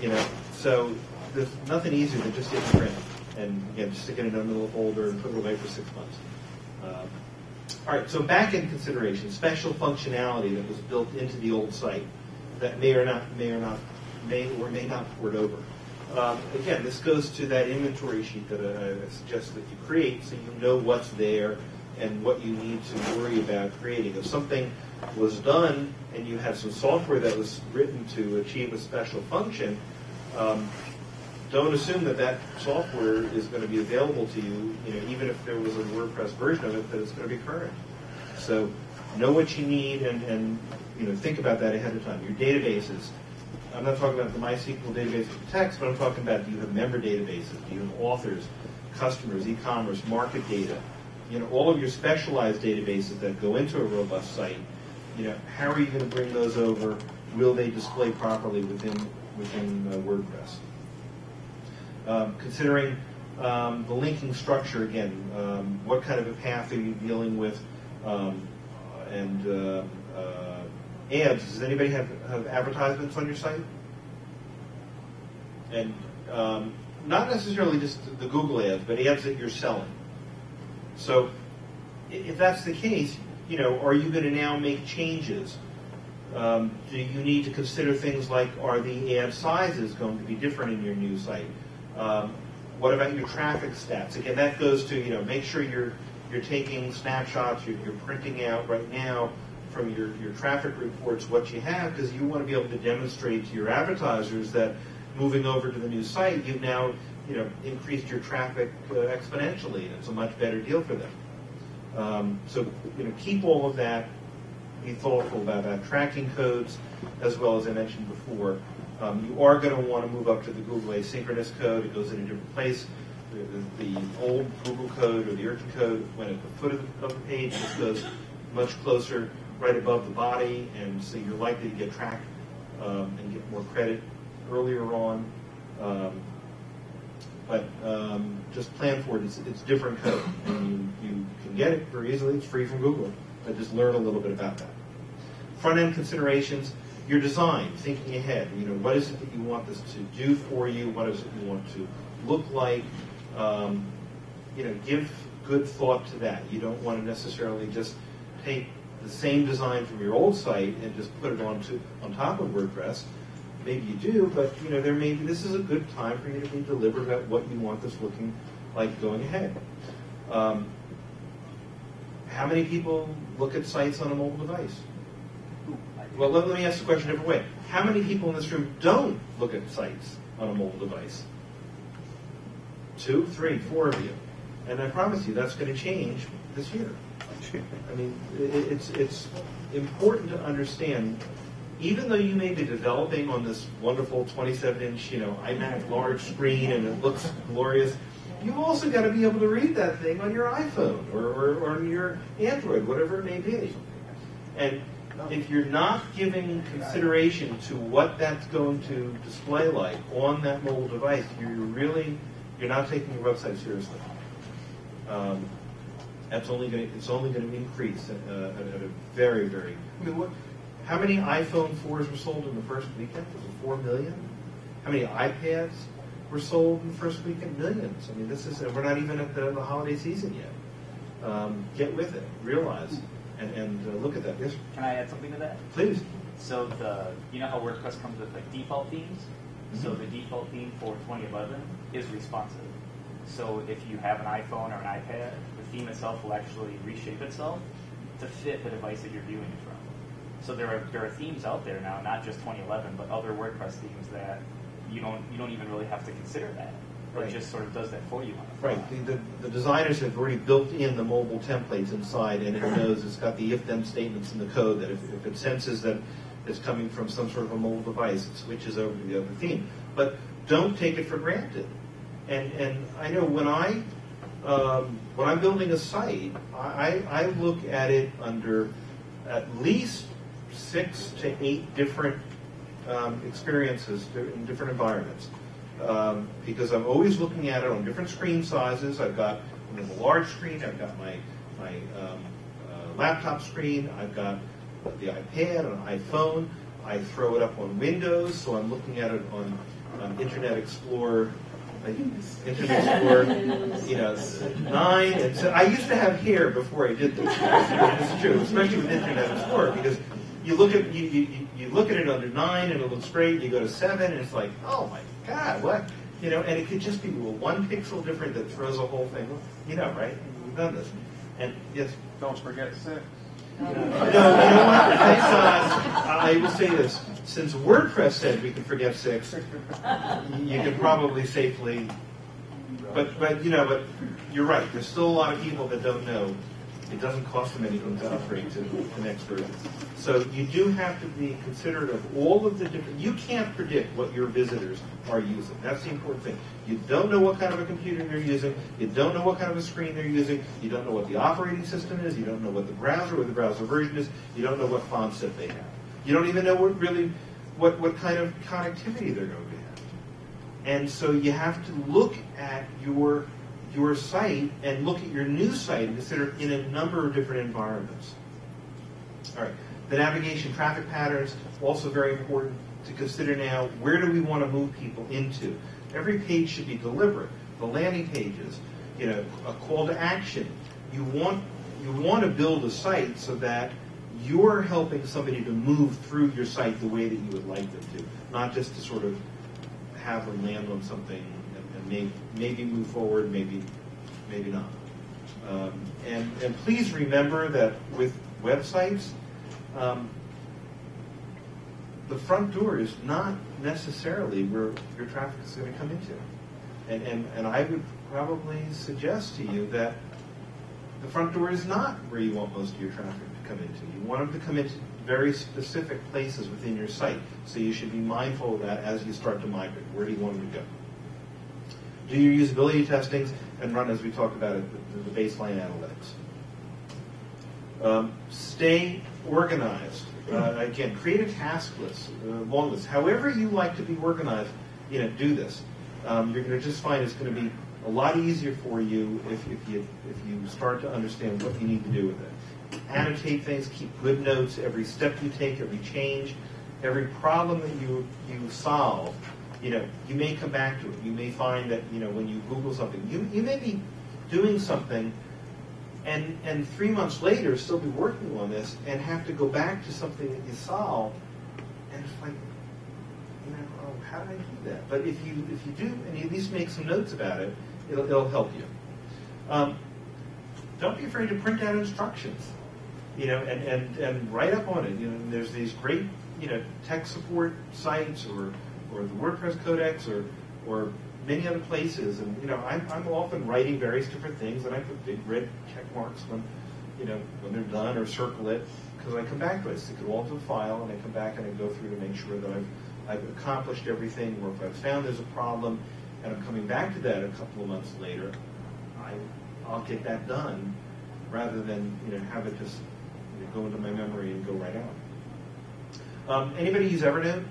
You know, so there's nothing easier than just getting print and again, just stick it in a little folder and put it away for six months. Um, All right, so back-end consideration, special functionality that was built into the old site that may or not may or not may or may not port over. Um, again, this goes to that inventory sheet that I, I suggest that you create, so you know what's there and what you need to worry about creating. If something was done and you had some software that was written to achieve a special function, um, don't assume that that software is going to be available to you, you know, even if there was a WordPress version of it, that it's going to be current. So know what you need and, and you know, think about that ahead of time. Your databases, I'm not talking about the MySQL database for text, but I'm talking about, do you have member databases? Do you have authors, customers, e-commerce, market data? You know, all of your specialized databases that go into a robust site, you know, how are you going to bring those over? Will they display properly within, within uh, WordPress? Um, considering um, the linking structure again, um, what kind of a path are you dealing with, um, and uh, uh, ads? Does anybody have, have advertisements on your site? And um, not necessarily just the Google ads, but ads that you're selling. So, if that's the case, you know, are you going to now make changes? Um, do you need to consider things like, are the ad sizes going to be different in your new site? Um, what about your traffic stats? Again, that goes to, you know, make sure you're you're taking snapshots, you're, you're printing out right now from your, your traffic reports what you have, because you want to be able to demonstrate to your advertisers that moving over to the new site, you've now, you know, increased your traffic uh, exponentially, and it's a much better deal for them. Um, so, you know, keep all of that, be thoughtful about that. Tracking codes, as well as I mentioned before, Um, you are going to want to move up to the Google asynchronous code. It goes in a different place. The, the, the old Google code or the urchin code went at the foot of the, of the page. This goes much closer, right above the body, and so you're likely to get tracked um, and get more credit earlier on. Um, but um, just plan for it. It's, it's different code, and you, you can get it very easily. It's free from Google. But just learn a little bit about that. Front-end considerations. your design, thinking ahead, you know, what is it that you want this to do for you, what is it you want to look like, um, you know, give good thought to that. You don't want to necessarily just take the same design from your old site and just put it onto on top of WordPress. Maybe you do, but you know, there may be, this is a good time for you to be deliberate about what you want this looking like going ahead. Um, how many people look at sites on a mobile device? Well, let me ask the question a different way. How many people in this room don't look at sites on a mobile device? Two, three, four of you. And I promise you that's going to change this year. I mean, it's, it's important to understand, even though you may be developing on this wonderful twenty-seven inch, you know, iMac large screen and it looks glorious, you've also got to be able to read that thing on your iPhone or, or, or on your Android, whatever it may be. And if you're not giving consideration to what that's going to display like on that mobile device, you're really, you're not taking your website seriously. Um, that's only going to, it's only going to increase at, uh, at a very, very, I mean, what, how many iPhone fours were sold in the first weekend? Was it four million? How many iPads were sold in the first weekend? Millions. I mean, this is, we're not even at the, the holiday season yet. Um, get with it, realize, and, and uh, look at that. Yes? Can I add something to that? Please. So the, you know how WordPress comes with like default themes? Mm-hmm. So the default theme for twenty eleven is responsive. So if you have an iPhone or an iPad, the theme itself will actually reshape itself to fit the device that you're viewing it from. So there are there are themes out there now, not just twenty eleven, but other WordPress themes that you don't you don't even really have to consider that. Right. It just sort of does that for you. Right. The, the, the designers have already built in the mobile templates inside, and it knows it's got the if-then statements in the code that if, if it senses that it's coming from some sort of a mobile device, it switches over to the other theme. But don't take it for granted. And, and I know when, I, um, when I'm building a site, I, I look at it under at least six to eight different um, experiences in different environments. Um, because I'm always looking at it on different screen sizes. I've got a large screen, I've got my, my um, uh, laptop screen, I've got the iPad, an iPhone. I throw it up on Windows, so I'm looking at it on, on Internet Explorer. Internet Explorer, you know, nine. And so I used to have hair before I did this. It's true, especially with Internet Explorer, because you look at you, you you look at it under nine and it looks great. You go to seven and it's like, oh my God, what? You know, and it could just be one pixel different that throws the whole thing. You know, right? We've done this. And yes, don't forget six. No, you know what? Thanks, uh, I will say this. Since WordPress said we can forget six, you can probably safely. But but you know, but you're right. There's still a lot of people that don't know. It doesn't cost them anything to upgrade to the next version. So you do have to be considerate of all of the different. You can't predict what your visitors are using. That's the important thing. You don't know what kind of a computer they're using. You don't know what kind of a screen they're using. You don't know what the operating system is. You don't know what the browser or the browser version is. You don't know what fonts that they have. You don't even know what really what what kind of connectivity they're going to have. And so you have to look at your. your site and look at your new site and consider in a number of different environments. All right, the navigation traffic patterns, also very important to consider now. Where do we want to move people into? Every page should be deliberate. The landing pages, you know, a call to action. You want, you want to build a site so that you're helping somebody to move through your site the way that you would like them to, not just to sort of have them land on something. Maybe, maybe move forward, maybe maybe not. Um, and, and please remember that with websites, um, the front door is not necessarily where your traffic is going to come into. And, and, and I would probably suggest to you that the front door is not where you want most of your traffic to come into. You want them to come into very specific places within your site. So you should be mindful of that as you start to migrate. Where do you want them to go? Do your usability testings and run, as we talked about it, the baseline analytics. Um, stay organized. Uh, again, create a task list, uh, long list. However you like to be organized, you know, do this. Um, you're going to just find it's going to be a lot easier for you if, if you if you start to understand what you need to do with it. Annotate things. Keep good notes. Every step you take, every change. every problem that you, you solve, you know, you may come back to it. You may find that, you know, when you Google something, you, you may be doing something and, and three months later still be working on this and have to go back to something that you solved, and it's like, you know, oh, how did I do that? But if you, if you do, and you at least make some notes about it, it'll, it'll help you. Um, don't be afraid to print out instructions, you know, and, and, and write up on it. You know, there's these great, you know, tech support sites, or, or the WordPress Codex, or, or many other places. And, you know, I'm, I'm often writing various different things, and I put big red check marks when, you know, when they're done, or circle it, because I come back to it. I stick it all to a file, and I come back and I go through to make sure that I've, I've accomplished everything, or if I've found there's a problem, and I'm coming back to that a couple of months later, I, I'll get that done, rather than, you know, have it just, you know, go into my memory and go right out. Um, anybody use Evernote?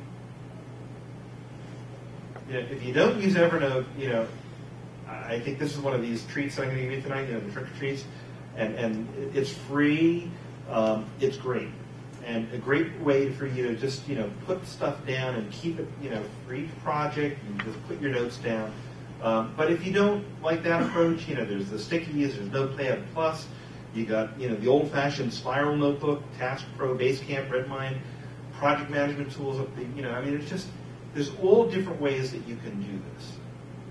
You know, if you don't use Evernote, you know, I think this is one of these treats that I'm going to give you tonight. You know, the trick or treats, and and it's free. Um, it's great, and a great way for you to just, you know, put stuff down and keep it, you know, for each project, and just put your notes down. Um, but if you don't like that approach, you know, there's the stickies, there's Notepad Plus, you got, you know, the old-fashioned Spiral Notebook, Task Pro, Basecamp, Redmine. Project management tools up the, you know, I mean, it's just, there's all different ways that you can do this.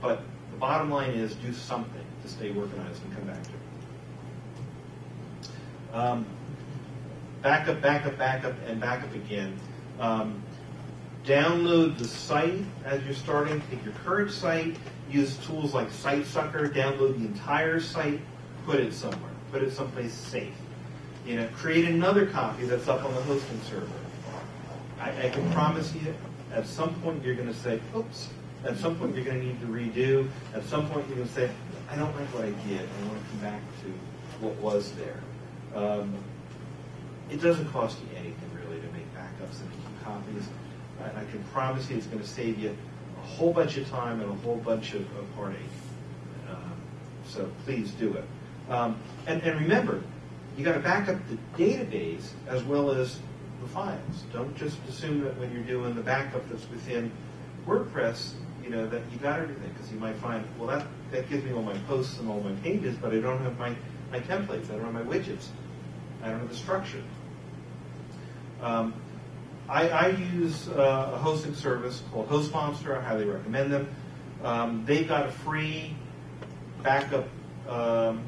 But the bottom line is, do something to stay organized and come back to it. Um, backup, backup, backup, and backup again. Um, download the site as you're starting. Pick your current site. Use tools like SiteSucker. Download the entire site. Put it somewhere. Put it someplace safe. You know, create another copy that's up on the hosting server. I, I can promise you, at some point you're going to say, oops, at some point you're going to need to redo, at some point you're going to say, I don't like what I did, I want to come back to what was there. Um, it doesn't cost you anything, really, to make backups and to keep copies. I, I can promise you it's going to save you a whole bunch of time and a whole bunch of, of heartache. Um, so please do it. Um, and, and remember, you got to back up the database as well as the files. Don't just assume that when you're doing the backup that's within WordPress, you know, that you got everything, because you might find, well, that, that gives me all my posts and all my pages, but I don't have my, my templates, I don't have my widgets, I don't have the structure. Um, I, I use uh, a hosting service called HostMonster. I highly recommend them. Um, they've got a free backup um,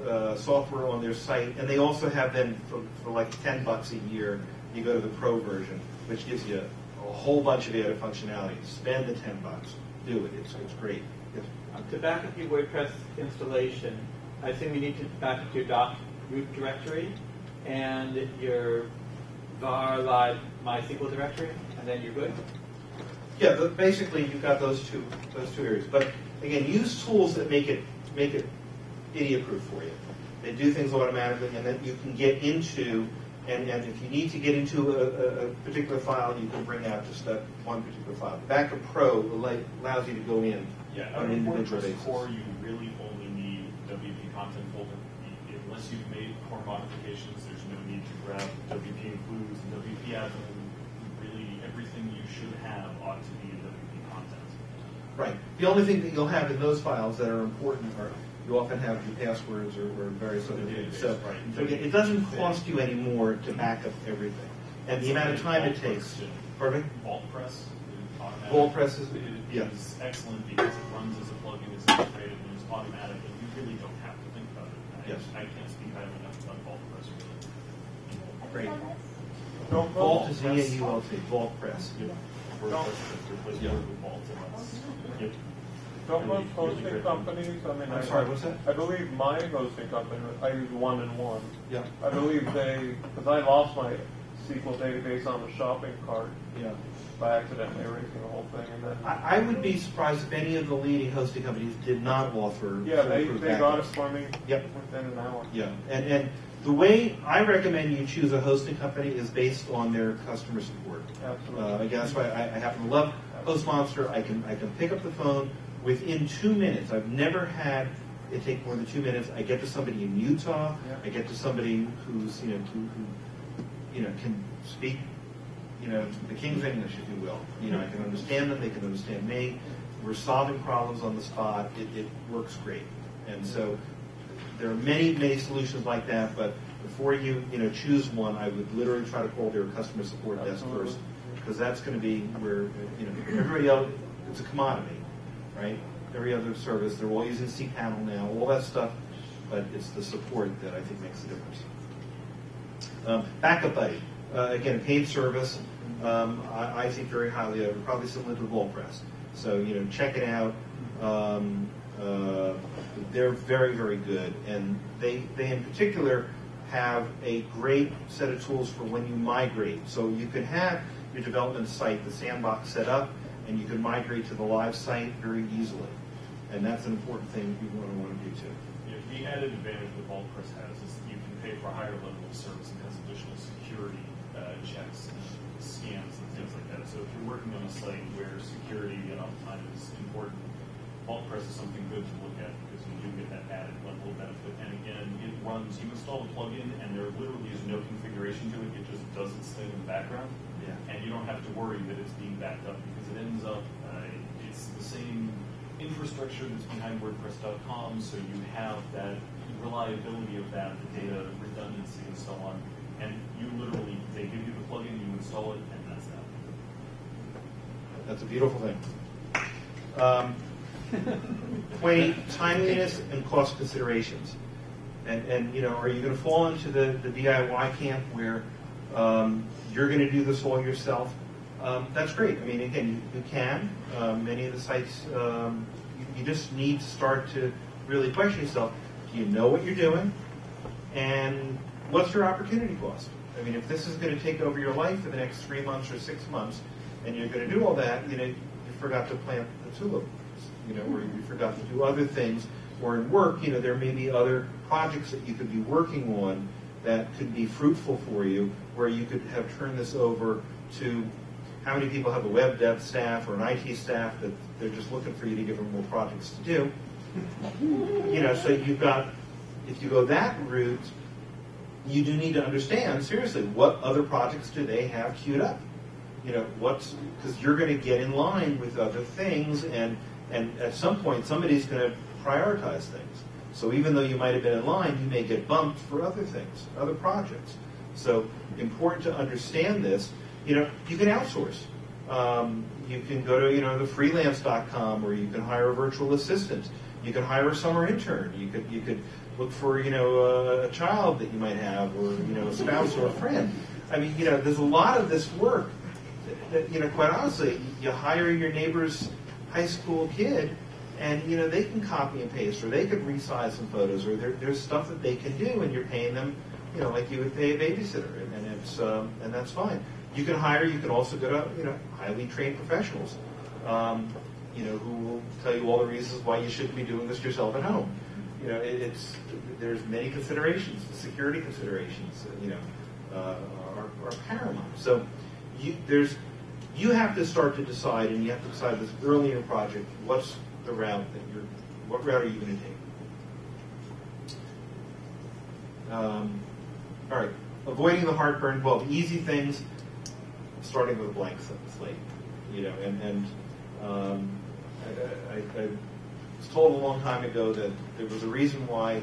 Uh, software on their site, and they also have them for, for like ten bucks a year. You go to the pro version, which gives you a, a whole bunch of added functionality. Spend the ten bucks. Do it. It's, it's great. It's, to back up your WordPress installation, I assume you need to back up your doc root directory and your var live MySQL directory, and then you're good? Yeah, but basically you've got those two, those two areas. But again, use tools that make it, make it idiot-proof for you. They do things automatically, and then you can get into, and, and if you need to get into a, a particular file, you can bring out just that one particular file. The Backup Pro allows you to go in yeah, on an individual basis. Core, you really only need W P content folder. Unless you've made core modifications, there's no need to grab W P includes and W P admin. Really, everything you should have ought to be in W P content. Right. The only thing that you'll have in those files that are important are, you often have your passwords or, or various other things. So, right. so again, it doesn't cost you any more to back up everything. And the so amount of time it takes. Pardon me? VaultPress. VaultPress is, yeah. is excellent because it runs as a plugin, it's integrated, and it's automatic, and you really don't have to think about it. I, yes. I can't speak highly enough about VaultPress, really. Great. No, Vault is V A U L T. VaultPress. VaultPress. Don't most hosting companies, I mean, I'm I, sorry, what's that? I believe my hosting company, I use one and one. Yeah. I believe they, because I lost my S Q L database on the shopping cart. Yeah. By accidentally erasing the whole thing. And then I, I would be surprised if any of the leading hosting companies did not offer. Yeah, they, they got it for me yep. within an hour. Yeah. And, and the way I recommend you choose a hosting company is based on their customer support. Absolutely. Uh, again, that's why I, I happen to love HostMonster. I can, I can pick up the phone. Within two minutes, I've never had it take more than two minutes. I get to somebody in Utah. Yeah. I get to somebody who's you know who, who you know can speak you know, the king's English, if you will. You know, I can understand them, they can understand me. We're solving problems on the spot. It, it works great. And so there are many, many solutions like that, but before you, you know, choose one, I would literally try to call their customer support desk first, because that's going to be where, you know, everybody else, it's a commodity, right? Every other service, they're all using cPanel now, all that stuff, but it's the support that I think makes the difference. Um, Backup Buddy, uh, again, paid service, um, I, I think very highly of, probably similar to VaultPress. So, you know, check it out. Um, uh, they're very, very good, and they, they in particular have a great set of tools for when you migrate. So you can have your development site, the sandbox, set up, and you can migrate to the live site very easily. And that's an important thing you want to want to do too. Yeah, the added advantage that VaultPress has is that you can pay for a higher level of service and has additional security uh, checks and scans and things like that. So if you're working on a site where security and uptime is important, VaultPress is something good to look at because you do get that added level of benefit. And again, it runs, you install the plugin and there literally is no configuration to it, it just does its thing in the background. Yeah. And you don't have to worry that it's being backed up because it ends up, uh, it's the same infrastructure that's behind WordPress dot com, so you have that reliability of that, the data redundancy and so on. And you literally, they give you the plugin, you install it, and that's that. That's a beautiful thing. Um, Quay, timeliness and cost considerations. And, and you know, are you going to fall into the, the D I Y camp where um, you're going to do this all yourself? Um, that's great. I mean, again, you, you can. Uh, many of the sites, um, you, you just need to start to really question yourself. Do you know what you're doing? And what's your opportunity cost? I mean, if this is going to take over your life for the next three months or six months, and you're going to do all that, you know, you forgot to plant the tulip, you know, or you forgot to do other things. Or in work, you know, there may be other projects that you could be working on that could be fruitful for you, where you could have turned this over to how many people have a web dev staff or an I T staff that they're just looking for you to give them more projects to do. You know, so you've got, if you go that route, you do need to understand, seriously, what other projects do they have queued up? You know, what's, because you're going to get in line with other things, and, and at some point, somebody's going to prioritize things. So even though you might have been in line, you may get bumped for other things, other projects. So important to understand this. You know, you can outsource. Um, you can go to, you know, the freelance dot com, or you can hire a virtual assistant. You can hire a summer intern. You could you could look for, you know, a child that you might have, or, you know, a spouse or a friend. I mean, you know, there's a lot of this work that, that, you know, quite honestly, you hire your neighbor's high school kid, and, you know, they can copy and paste, or they could resize some photos, or there, there's stuff that they can do, and you're paying them, you know, like you would pay a babysitter, and, and it's um, and that's fine. You can hire. You can also go to, you know, highly trained professionals, um, you know, who will tell you all the reasons why you shouldn't be doing this yourself at home. You know, it, it's there's many considerations. The security considerations, you know, uh, are, are paramount. So you, there's you have to start to decide, and you have to decide this early in your project. What's the route that you're, what route are you going to take? Um, all right, avoiding the heartburn. Well, the easy things, starting with a blank slate, you know, and, and um, I, I, I was told a long time ago that there was a reason why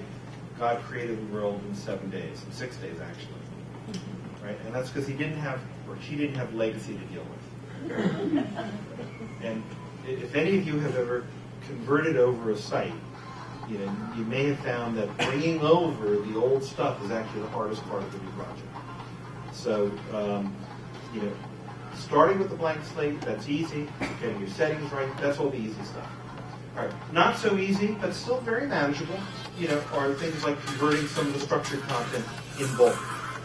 God created the world in seven days, in six days actually, right? And that's because he didn't have, or she didn't have legacy to deal with. And if any of you have ever converted over a site, you know, you may have found that bringing over the old stuff is actually the hardest part of the new project. So, um, you know, starting with the blank slate, that's easy. Getting your settings right, that's all the easy stuff. All right, not so easy, but still very manageable, you know, are things like converting some of the structured content in bulk.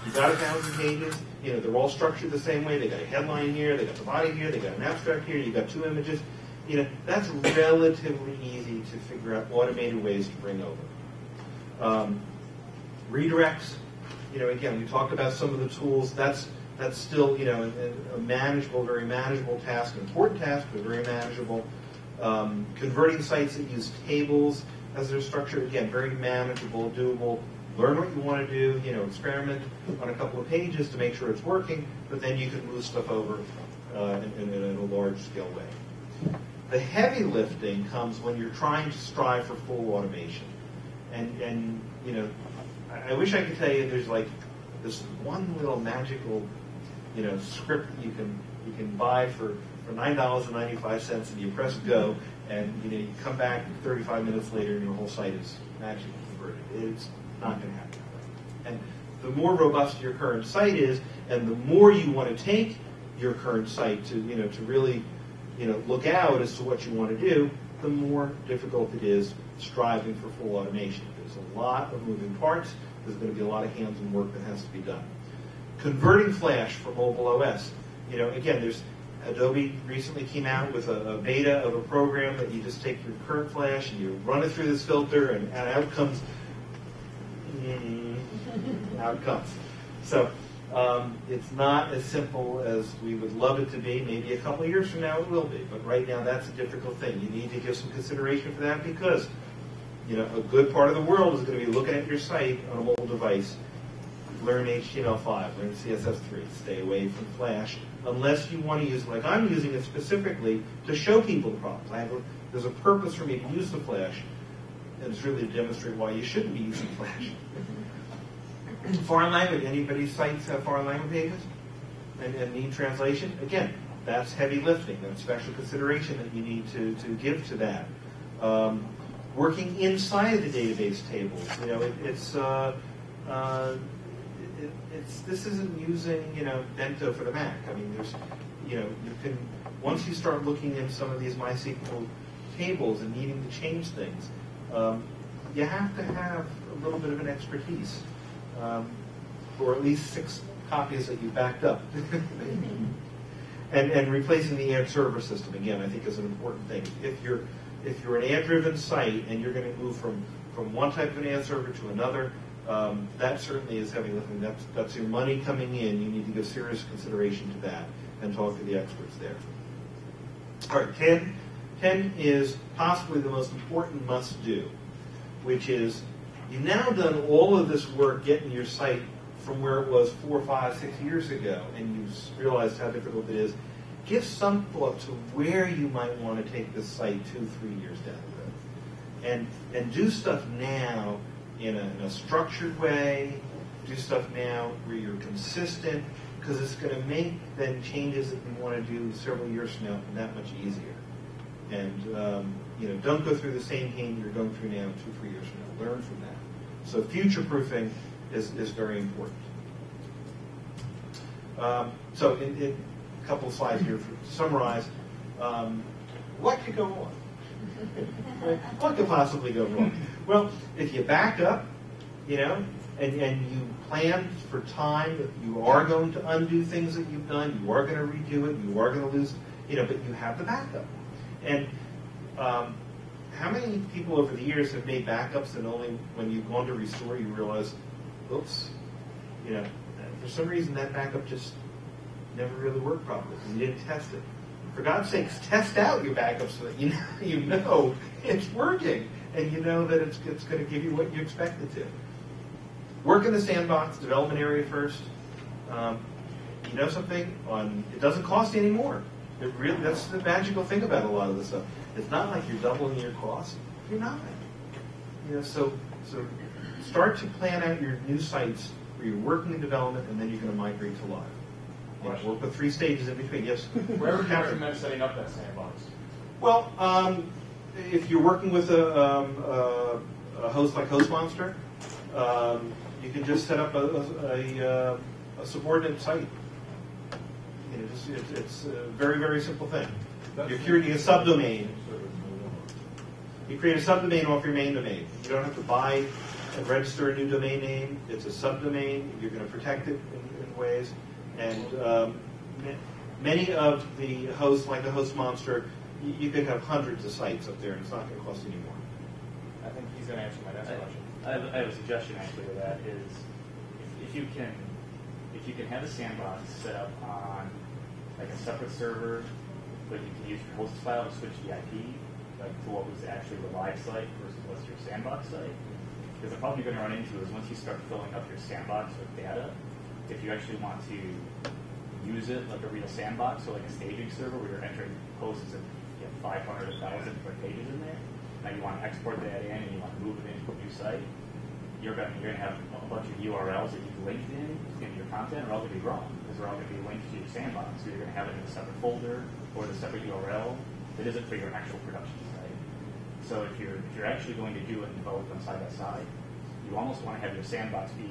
You've got a thousand pages, you know, they're all structured the same way. They got a headline here, they got the body here, they got an abstract here, you got two images. You know, that's relatively easy to figure out automated ways to bring over. Um, redirects, you know, again, we talked about some of the tools. That's That's still, you know, a manageable, very manageable task, an important task, but very manageable. Um, converting sites that use tables as their structure, again, very manageable, doable, learn what you want to do, you know, experiment on a couple of pages to make sure it's working, but then you can move stuff over uh, in, in, in a large-scale way. The heavy lifting comes when you're trying to strive for full automation. And, and you know, I, I wish I could tell you there's like this one little magical, you know, script that you can you can buy for, for nine dollars and ninety-five cents, and you press go, and you know you come back thirty-five minutes later, and your whole site is magically converted. It's not going to happen that way. And the more robust your current site is, and the more you want to take your current site to you know to really you know look out as to what you want to do, the more difficult it is striving for full automation. There's a lot of moving parts. There's going to be a lot of hands-on work that has to be done. Converting Flash for mobile O S. You know, again, there's Adobe recently came out with a, a beta of a program that you just take your current Flash and you run it through this filter, and, and out comes, mm, out comes. So um, it's not as simple as we would love it to be. Maybe a couple of years from now it will be, but right now that's a difficult thing. You need to give some consideration for that because, you know, a good part of the world is going to be looking at your site on a mobile device. Learn H T M L five, learn C S S three, stay away from Flash, unless you want to use, like I'm using it specifically to show people the problems. I have a, there's a purpose for me to use the Flash, and it's really to demonstrate why you shouldn't be using Flash. Foreign language, anybody's sites have foreign language pages and, and need translation? Again, that's heavy lifting. That's special consideration that you need to, to give to that. Um, working inside the database tables, you know, it, it's... Uh, uh, It's, this isn't using, you know, Bento for the Mac. I mean, there's, you know, you can, once you start looking in some of these MySQL tables and needing to change things, um, you have to have a little bit of an expertise, um, or at least six copies that you backed up. and, and replacing the ad server system, again, I think is an important thing. If you're, if you're an ad-driven site and you're going to move from, from one type of an ad server to another, Um, that certainly is heavy lifting. That's, that's your money coming in. You need to give serious consideration to that and talk to the experts there. All right, ten. ten is possibly the most important must-do, which is you've now done all of this work getting your site from where it was four, five, six years ago, and you've realized how difficult it is. Give some thought to where you might want to take this site two, three years down the road. And, and do stuff now In a, in a structured way, do stuff now where you're consistent, because it's going to make then changes that you want to do several years from now that much easier. And um, you know, don't go through the same pain you're going through now two, three years from now. Learn from that. So future-proofing is, is very important. Um, so in, in a couple of slides here for, to summarize, um, what could go on? What could possibly go wrong? Well, if you back up, you know, and, and you plan for time that you are going to undo things that you've done, you are going to redo it, you are going to lose, you know, but you have the backup. And um, how many people over the years have made backups and only when you've gone to restore you realize, oops, you know, for some reason that backup just never really worked properly because you didn't test it. For God's sakes, test out your backup so that you know, you know it's working and you know that it's, it's going to give you what you expect it to. Work in the sandbox, development area first. Um, you know something? On it doesn't cost any more. It really, that's the magical thing about a lot of this stuff. It's not like you're doubling your cost. You're not. You know, so, so start to plan out your new sites where you're working in development and then you're going to migrate to live. Yeah, we'll put three stages in between. Yes. Where would you recommend setting up that sandbox? Well, um, if you're working with a, um, a, a host like HostMonster, um, you can just set up a, a, a, a subordinate site. You know, just, it, it's a very, very simple thing. You're creating a subdomain. You create a subdomain off your main domain. You don't have to buy and register a new domain name. It's a subdomain. You're going to protect it in, in ways. And um, many of the hosts, like the HostMonster, you, you could have hundreds of sites up there, and it's not going to cost any more. I think he's going to answer my next I, question. I have, I have a suggestion actually to that is if, if you can if you can have a sandbox set up on like a separate server, but you can use your host file to switch the I P like to what was actually the live site versus what's your sandbox site. Because the problem you're going to run into is once you start filling up your sandbox with data, if you actually want to use it like a real sandbox, so like a staging server where you're entering posts and you have five hundred, one thousand different pages in there, now you want to export that in and you want to move it into a new site, you're going to, you're going to have a bunch of U R Ls that you've linked in into your content are all going to be wrong because they're all going to be linked to your sandbox. So you're going to have it in a separate folder or the separate U R L that isn't for your actual production site. So if you're, if you're actually going to do it and develop them side by side, you almost want to have your sandbox be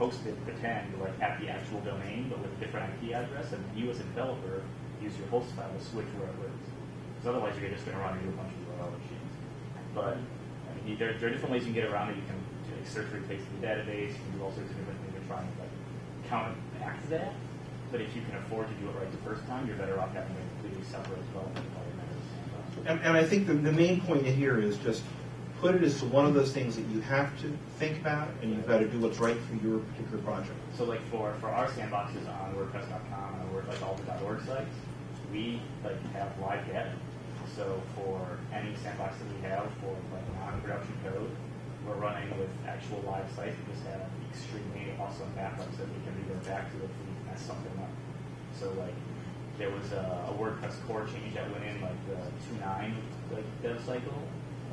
hosted, pretend, like at the actual domain, but with a different I P address, and you as a developer use your host file to switch where it lives. Because otherwise you're just going to run into a bunch of U R L machines. But I mean, there, there are different ways you can get around it. You can search for things in the database, you can do all sorts of different things to try and like counteract that. But if you can afford to do it right the first time, you're better off having a completely separate development environment. And, and I think the, the main point here is just put it as one of those things that you have to think about, and you've got to do what's right for your particular project. So like for, for our sandboxes on WordPress dot com and like all the .org sites, we like have live data. So for any sandbox that we have for like non-production code, we're running with actual live sites. We just have extremely awesome backups that we can revert back to if we mess something up. So like there was a, a WordPress core change that went in like the two point nine like dev cycle,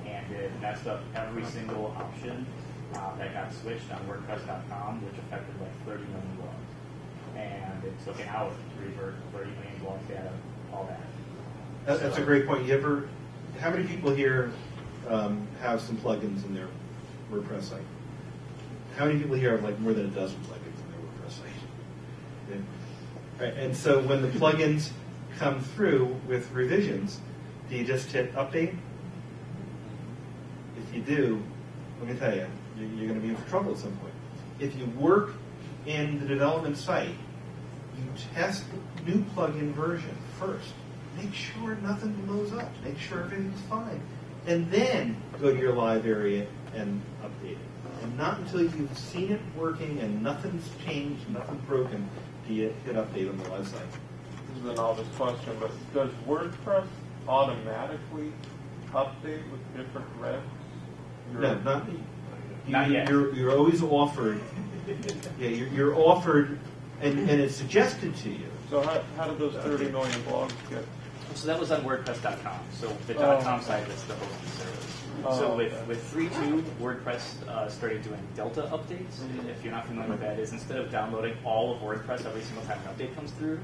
and it messed up every single option uh, that got switched on WordPress dot com, which affected like thirty million blogs. And it took an hour to revert thirty million blog data all back. That, so, that's a great point. You ever? How many people here um, have some plugins in their WordPress site? How many people here have like more than a dozen plugins in their WordPress site? Yeah. Right. And so when the plugins come through with revisions, do you just hit update? If you do, let me tell you, you're going to be in trouble at some point. If you work in the development site, you test the new plugin version first. Make sure nothing blows up. Make sure everything's fine. And then go to your live area and update it. And not until you've seen it working and nothing's changed, nothing's broken, do you hit update on the live site. This is an obvious question, but does WordPress automatically update with different refs? You're no, not me. You, not yet. You're, you're always offered. Yeah, you're, you're offered, and, and it's suggested to you. So how, how did those thirty million blogs get? So that was on WordPress dot com. So the oh. .com site is the hosting service. Oh. So with, with three point two, WordPress uh, started doing Delta updates. Mm-hmm. If you're not familiar with that, is instead of downloading all of WordPress every single time an update comes through,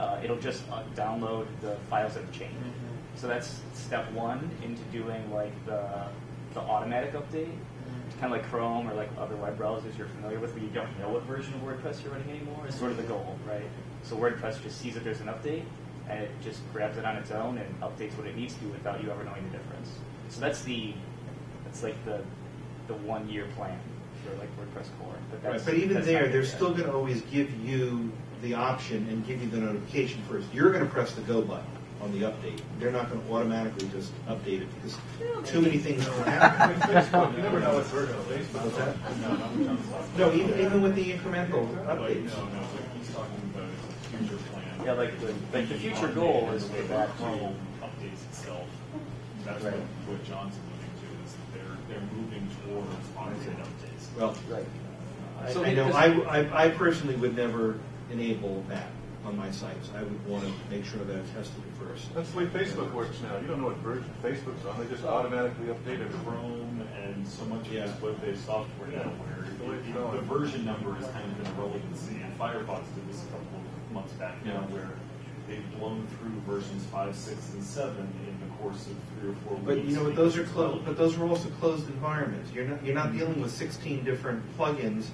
uh, it'll just uh, download the files that have changed. Mm-hmm. So that's step one into doing like the the automatic update. It's kind of like Chrome or like other web browsers you're familiar with, where you don't know what version of WordPress you're running anymore. Is sort of the goal, right? So WordPress just sees that there's an update, and it just grabs it on its own and updates what it needs to without you ever knowing the difference. So that's the that's like the the one year plan for like WordPress core. But, that's, right, but even that's there, they're yet. still going to always give you the option and give you the notification first. You're going to press the go button on the update. They're not going to automatically just update it because no, too many things don't happen. Facebook, you never know what's version of Facebook. No, even, even with the incremental updates. No, no, he's talking about the future plan. Yeah, like the, like the future goal is for that to updates itself. That's right. what, what John's alluding to is that they're, they're moving towards automated updates. Well, right. Uh, so I, I know I, I, I personally would never enable that on my sites. I would want to make sure that I've tested it first. That's the way Facebook works now. You don't know what version Facebook's on. They just automatically update it. Chrome and so much of this web-based software now where you know, the version number is kind of an irrelevancy. And Firefox did this a couple of months back yeah. now where they've blown through versions five, six, and seven in the course of three or four weeks. But you know what? Those are closed. But those are also closed environments. You're not you're not dealing with sixteen different plugins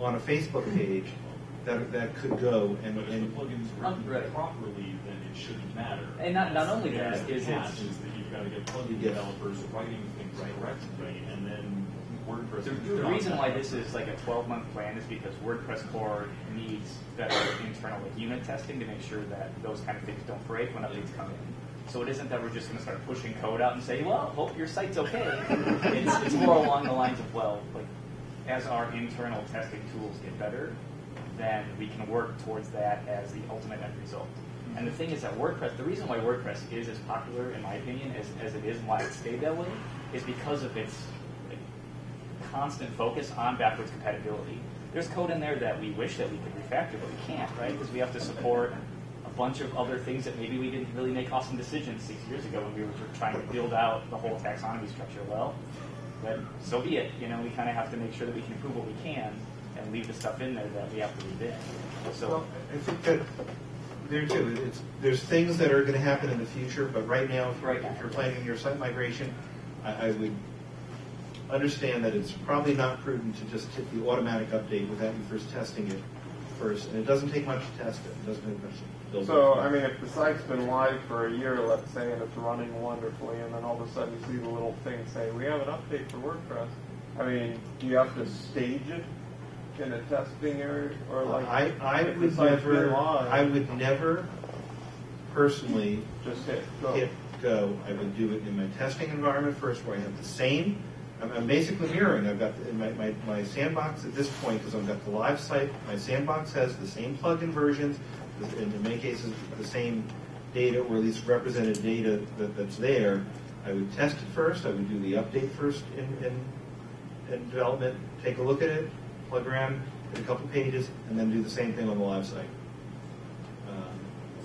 on a Facebook page that that could go. And but if and the plugins were um, right. properly, then it shouldn't matter. And not not only yeah, that is it is that you've got to get plugin yeah. developers writing things right. correctly, and then WordPress. The, the reason why this is like a twelve-month plan is because WordPress core needs better internal unit testing to make sure that those kind of things don't break when updates come in. So it isn't that we're just going to start pushing code out and say, well, hope your site's okay. it's, it's more along the lines of, well, like as our internal testing tools get better, then we can work towards that as the ultimate end result. Mm-hmm. And the thing is that WordPress, the reason why WordPress is as popular, in my opinion, as, as it is and why it stayed that way, is because of its constant focus on backwards compatibility. There's code in there that we wish that we could refactor, but we can't, right? Because we have to support a bunch of other things that maybe we didn't really make awesome decisions six years ago when we were trying to build out the whole taxonomy structure. Well, but so be it. You know, we kind of have to make sure that we can improve what we can and leave the stuff in there that we have to leave in. So well, I think that there too, it's, there's things that are going to happen in the future, but right now, if, right, if you're planning your site migration, I, I would understand that it's probably not prudent to just hit the automatic update without you first testing it first. And it doesn't take much to test it. It doesn't take much to build it. So, I mean, if the site's been live for a year, let's say, and it's running wonderfully, and then all of a sudden you see the little thing saying, we have an update for WordPress. I mean, do you have to stage it in a testing area? Or like, I, I, would never, live, I would never personally just hit go. hit go. I would do it in my testing environment first where I have the same. I'm basically mirroring. I've got the, in my, my, my sandbox at this point, because I've got the live site, my sandbox has the same plugin versions, and in many cases the same data, or at least represented data that, that's there. I would test it first, I would do the update first in, in, in development, take a look at it, plug around, hit a couple pages, and then do the same thing on the live site. Um,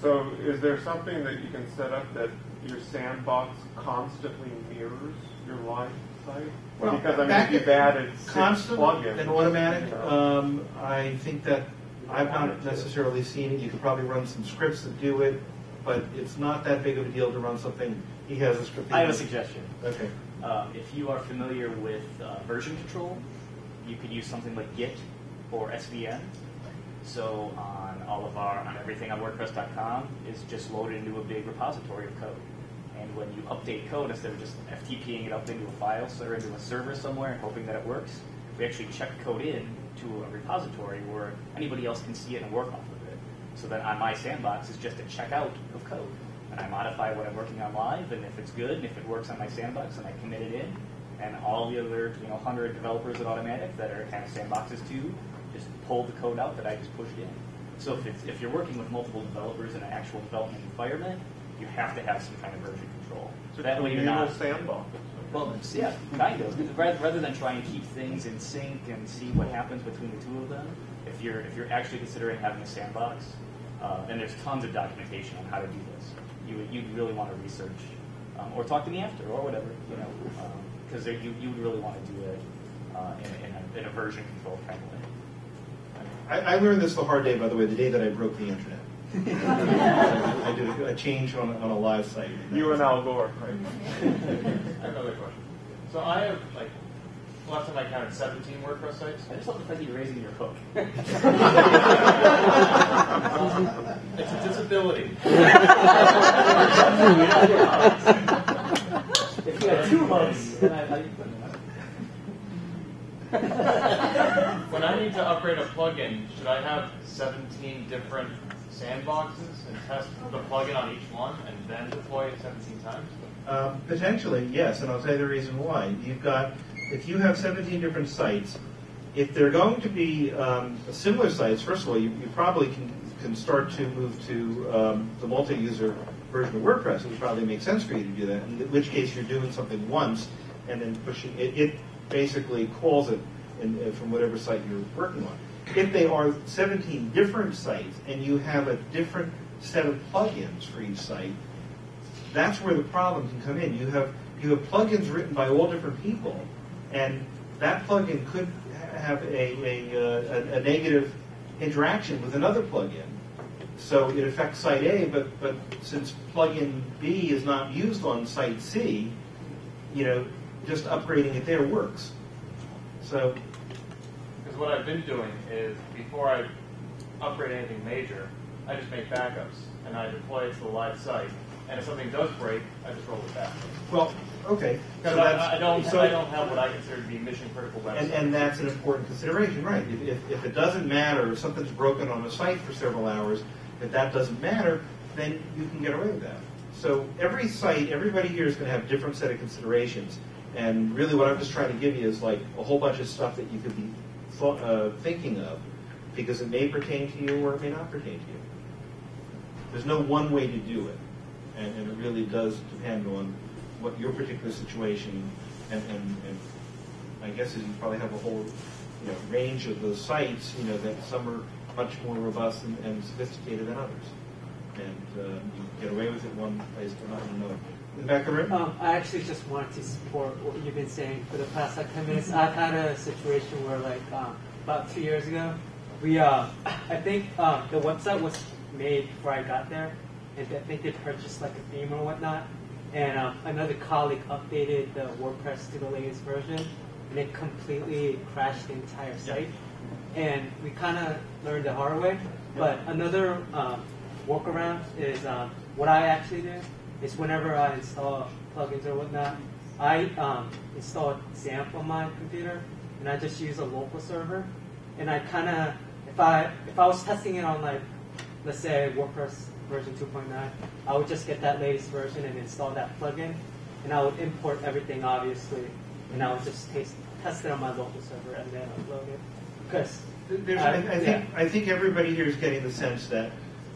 so is there something that you can set up that your sandbox constantly mirrors your live site? Well, because I mean, you've added constant and automatic. You know. um, I think that I've not necessarily seen it. You could probably run some scripts that do it, but it's not that big of a deal to run something. He has a script. I have a suggestion. Okay. Um, if you are familiar with uh, version control, you could use something like Git or S V N. So on all of our on everything on WordPress dot com is just loaded into a big repository of code. And when you update code, instead of just F T P-ing it up into a file or into a server somewhere and hoping that it works, we actually check code in to a repository where anybody else can see it and work off of it. So that on my sandbox is just a checkout of code. And I modify what I'm working on live, and if it's good, and if it works on my sandbox, then I commit it in. And all the other you know, one hundred developers at Automattic that are kind of sandboxes too, just pull the code out that I just pushed in. So if, it's, if you're working with multiple developers in an actual development environment, you have to have some kind of version control. So that way you're not sandbox. Well, yeah, kind of. Rather than trying to keep things in sync and see what happens between the two of them, if you're if you're actually considering having a sandbox, uh, and there's tons of documentation on how to do this. You would you really want to research, um, or talk to me after, or whatever, you know, because um, you you would really want to do it uh, in, in, a, in a version control kind of way. I, I learned this the hard day, by the way, the day that I broke the internet. I did a change on, on a live site. You and Al Gore, right? I have another question. So I have, like, last time I counted seventeen WordPress sites. I just love the fact that you're raising your hook. It's a disability. If you had two hooks, then I'd like to. When I need to upgrade a plugin, should I have seventeen different sandboxes and test the plugin on each one and then deploy it seventeen times? Um, potentially, yes, and I'll tell you the reason why. You've got, if you have seventeen different sites, if they're going to be um, similar sites, first of all, you, you probably can, can start to move to um, the multi-user version of WordPress. It would probably make sense for you to do that, in which case you're doing something once and then pushing it. It basically calls it in, uh, from whatever site you're working on. If they are seventeen different sites and you have a different set of plugins for each site, that's where the problem can come in. You have you have plugins written by all different people, and that plugin could have a a, a, a negative interaction with another plugin. So it affects site A, but but since plugin B is not used on site C, you know, just upgrading it there works. So what I've been doing is, before I upgrade anything major, I just make backups, and I deploy it to the live site, and if something does break, I just roll it back. Well, okay. Because so I, I, don't, so I don't have what I consider to be mission-critical websites. And, and that's an important consideration, right. If, if, if it doesn't matter, if something's broken on a site for several hours, if that doesn't matter, then you can get away with that. So every site, everybody here is going to have different set of considerations, and really what I'm just trying to give you is like a whole bunch of stuff that you could be Uh, thinking of, because it may pertain to you or it may not pertain to you. There's no one way to do it, and, and it really does depend on what your particular situation and, and, and my guess is you probably have a whole you know, range of those sites, you know, that some are much more robust and, and sophisticated than others. And uh, you get away with it one place but not in another. Rebecca? Um, I actually just wanted to support what you've been saying for the past like ten minutes. I've had a situation where like um, about two years ago, we uh, I think uh, the website was made before I got there, and I think they purchased like a theme or whatnot. And um, another colleague updated the WordPress to the latest version, and it completely crashed the entire site. Yeah. And we kind of learned the hard way. But another um, workaround is um, what I actually do. It's whenever I install plugins or whatnot, I um, install XAMPP on my computer, and I just use a local server. And I kind of, if I if I was testing it on like, let's say WordPress version two point nine, I would just get that latest version and install that plugin, and I would import everything obviously, and I would just taste, test it on my local server and then upload it. Because there's, I, I think yeah. I think everybody here is getting the sense that.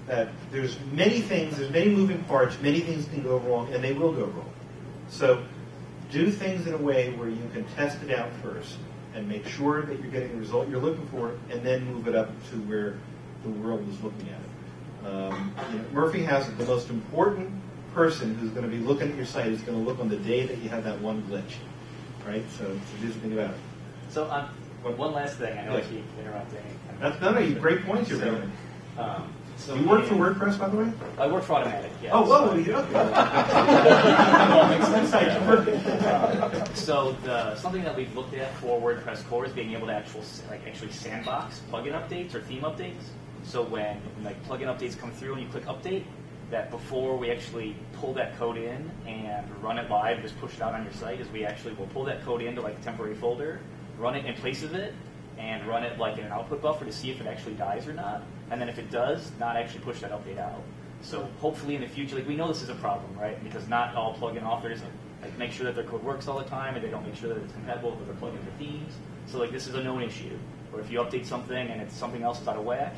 That there's many things, there's many moving parts, many things can go wrong, and they will go wrong. So do things in a way where you can test it out first and make sure that you're getting the result you're looking for, and then move it up to where the world is looking at it. Um, you know, Murphy has it. The most important person who's going to be looking at your site is going to look on the day that you have that one glitch, right? So, so do something about it. So um, one last thing. I know yes. I keep interrupting. That's no, no, you break points here, so, um So you work for WordPress, by the way? I work for Automattic, yeah. Oh, whoa, so, you do? uh, so the, something that we've looked at for WordPress core is being able to actual, like, actually sandbox plugin updates or theme updates. So when like plugin updates come through and you click update, that before we actually pull that code in and run it live, just push it out on your site, is we actually will pull that code into like a temporary folder, run it in place of it, and run it like in an output buffer to see if it actually dies or not. And then if it does, not actually push that update out. So hopefully in the future, like we know this is a problem, right? Because not all plugin authors like, make sure that their code works all the time, and they don't make sure that it's compatible with their plugins or themes. So like this is a known issue. Or if you update something and it's something else is out of whack,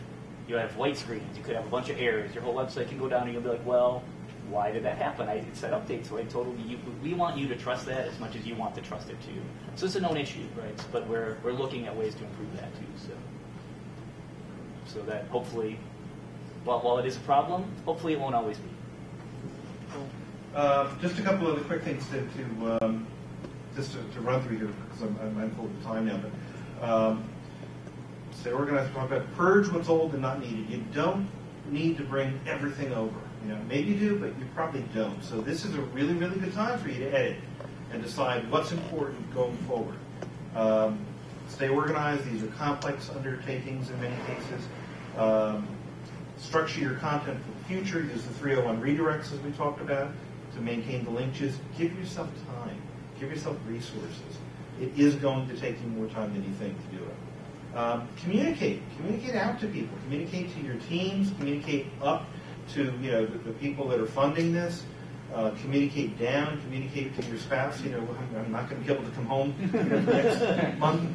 you'll have white screens. You could have a bunch of errors. Your whole website can go down, and you'll be like, well, why did that happen? I did set updates, so I totally. You, we want you to trust that as much as you want to trust it too. So it's a known issue, right? But we're we're looking at ways to improve that too. So. So that hopefully, while, while it is a problem, hopefully it won't always be. Cool. Uh, just a couple of the quick things to, to um, just to, to run through here because I'm, I'm mindful of the time now. But um, so we're going to talk about purge what's old and not needed. You don't need to bring everything over. You know, maybe you do, but you probably don't. So this is a really, really good time for you to edit and decide what's important going forward. Um, Stay organized. These are complex undertakings in many cases. Um, structure your content for the future. Use the three oh one redirects, as we talked about, to maintain the linkages. Give yourself time. Give yourself resources. It is going to take you more time than you think to do it. Um, communicate. Communicate out to people. Communicate to your teams. Communicate up to you know the, the people that are funding this. Uh, communicate down, communicate to your spouse, you know, I'm not going to be able to come home you know, next month.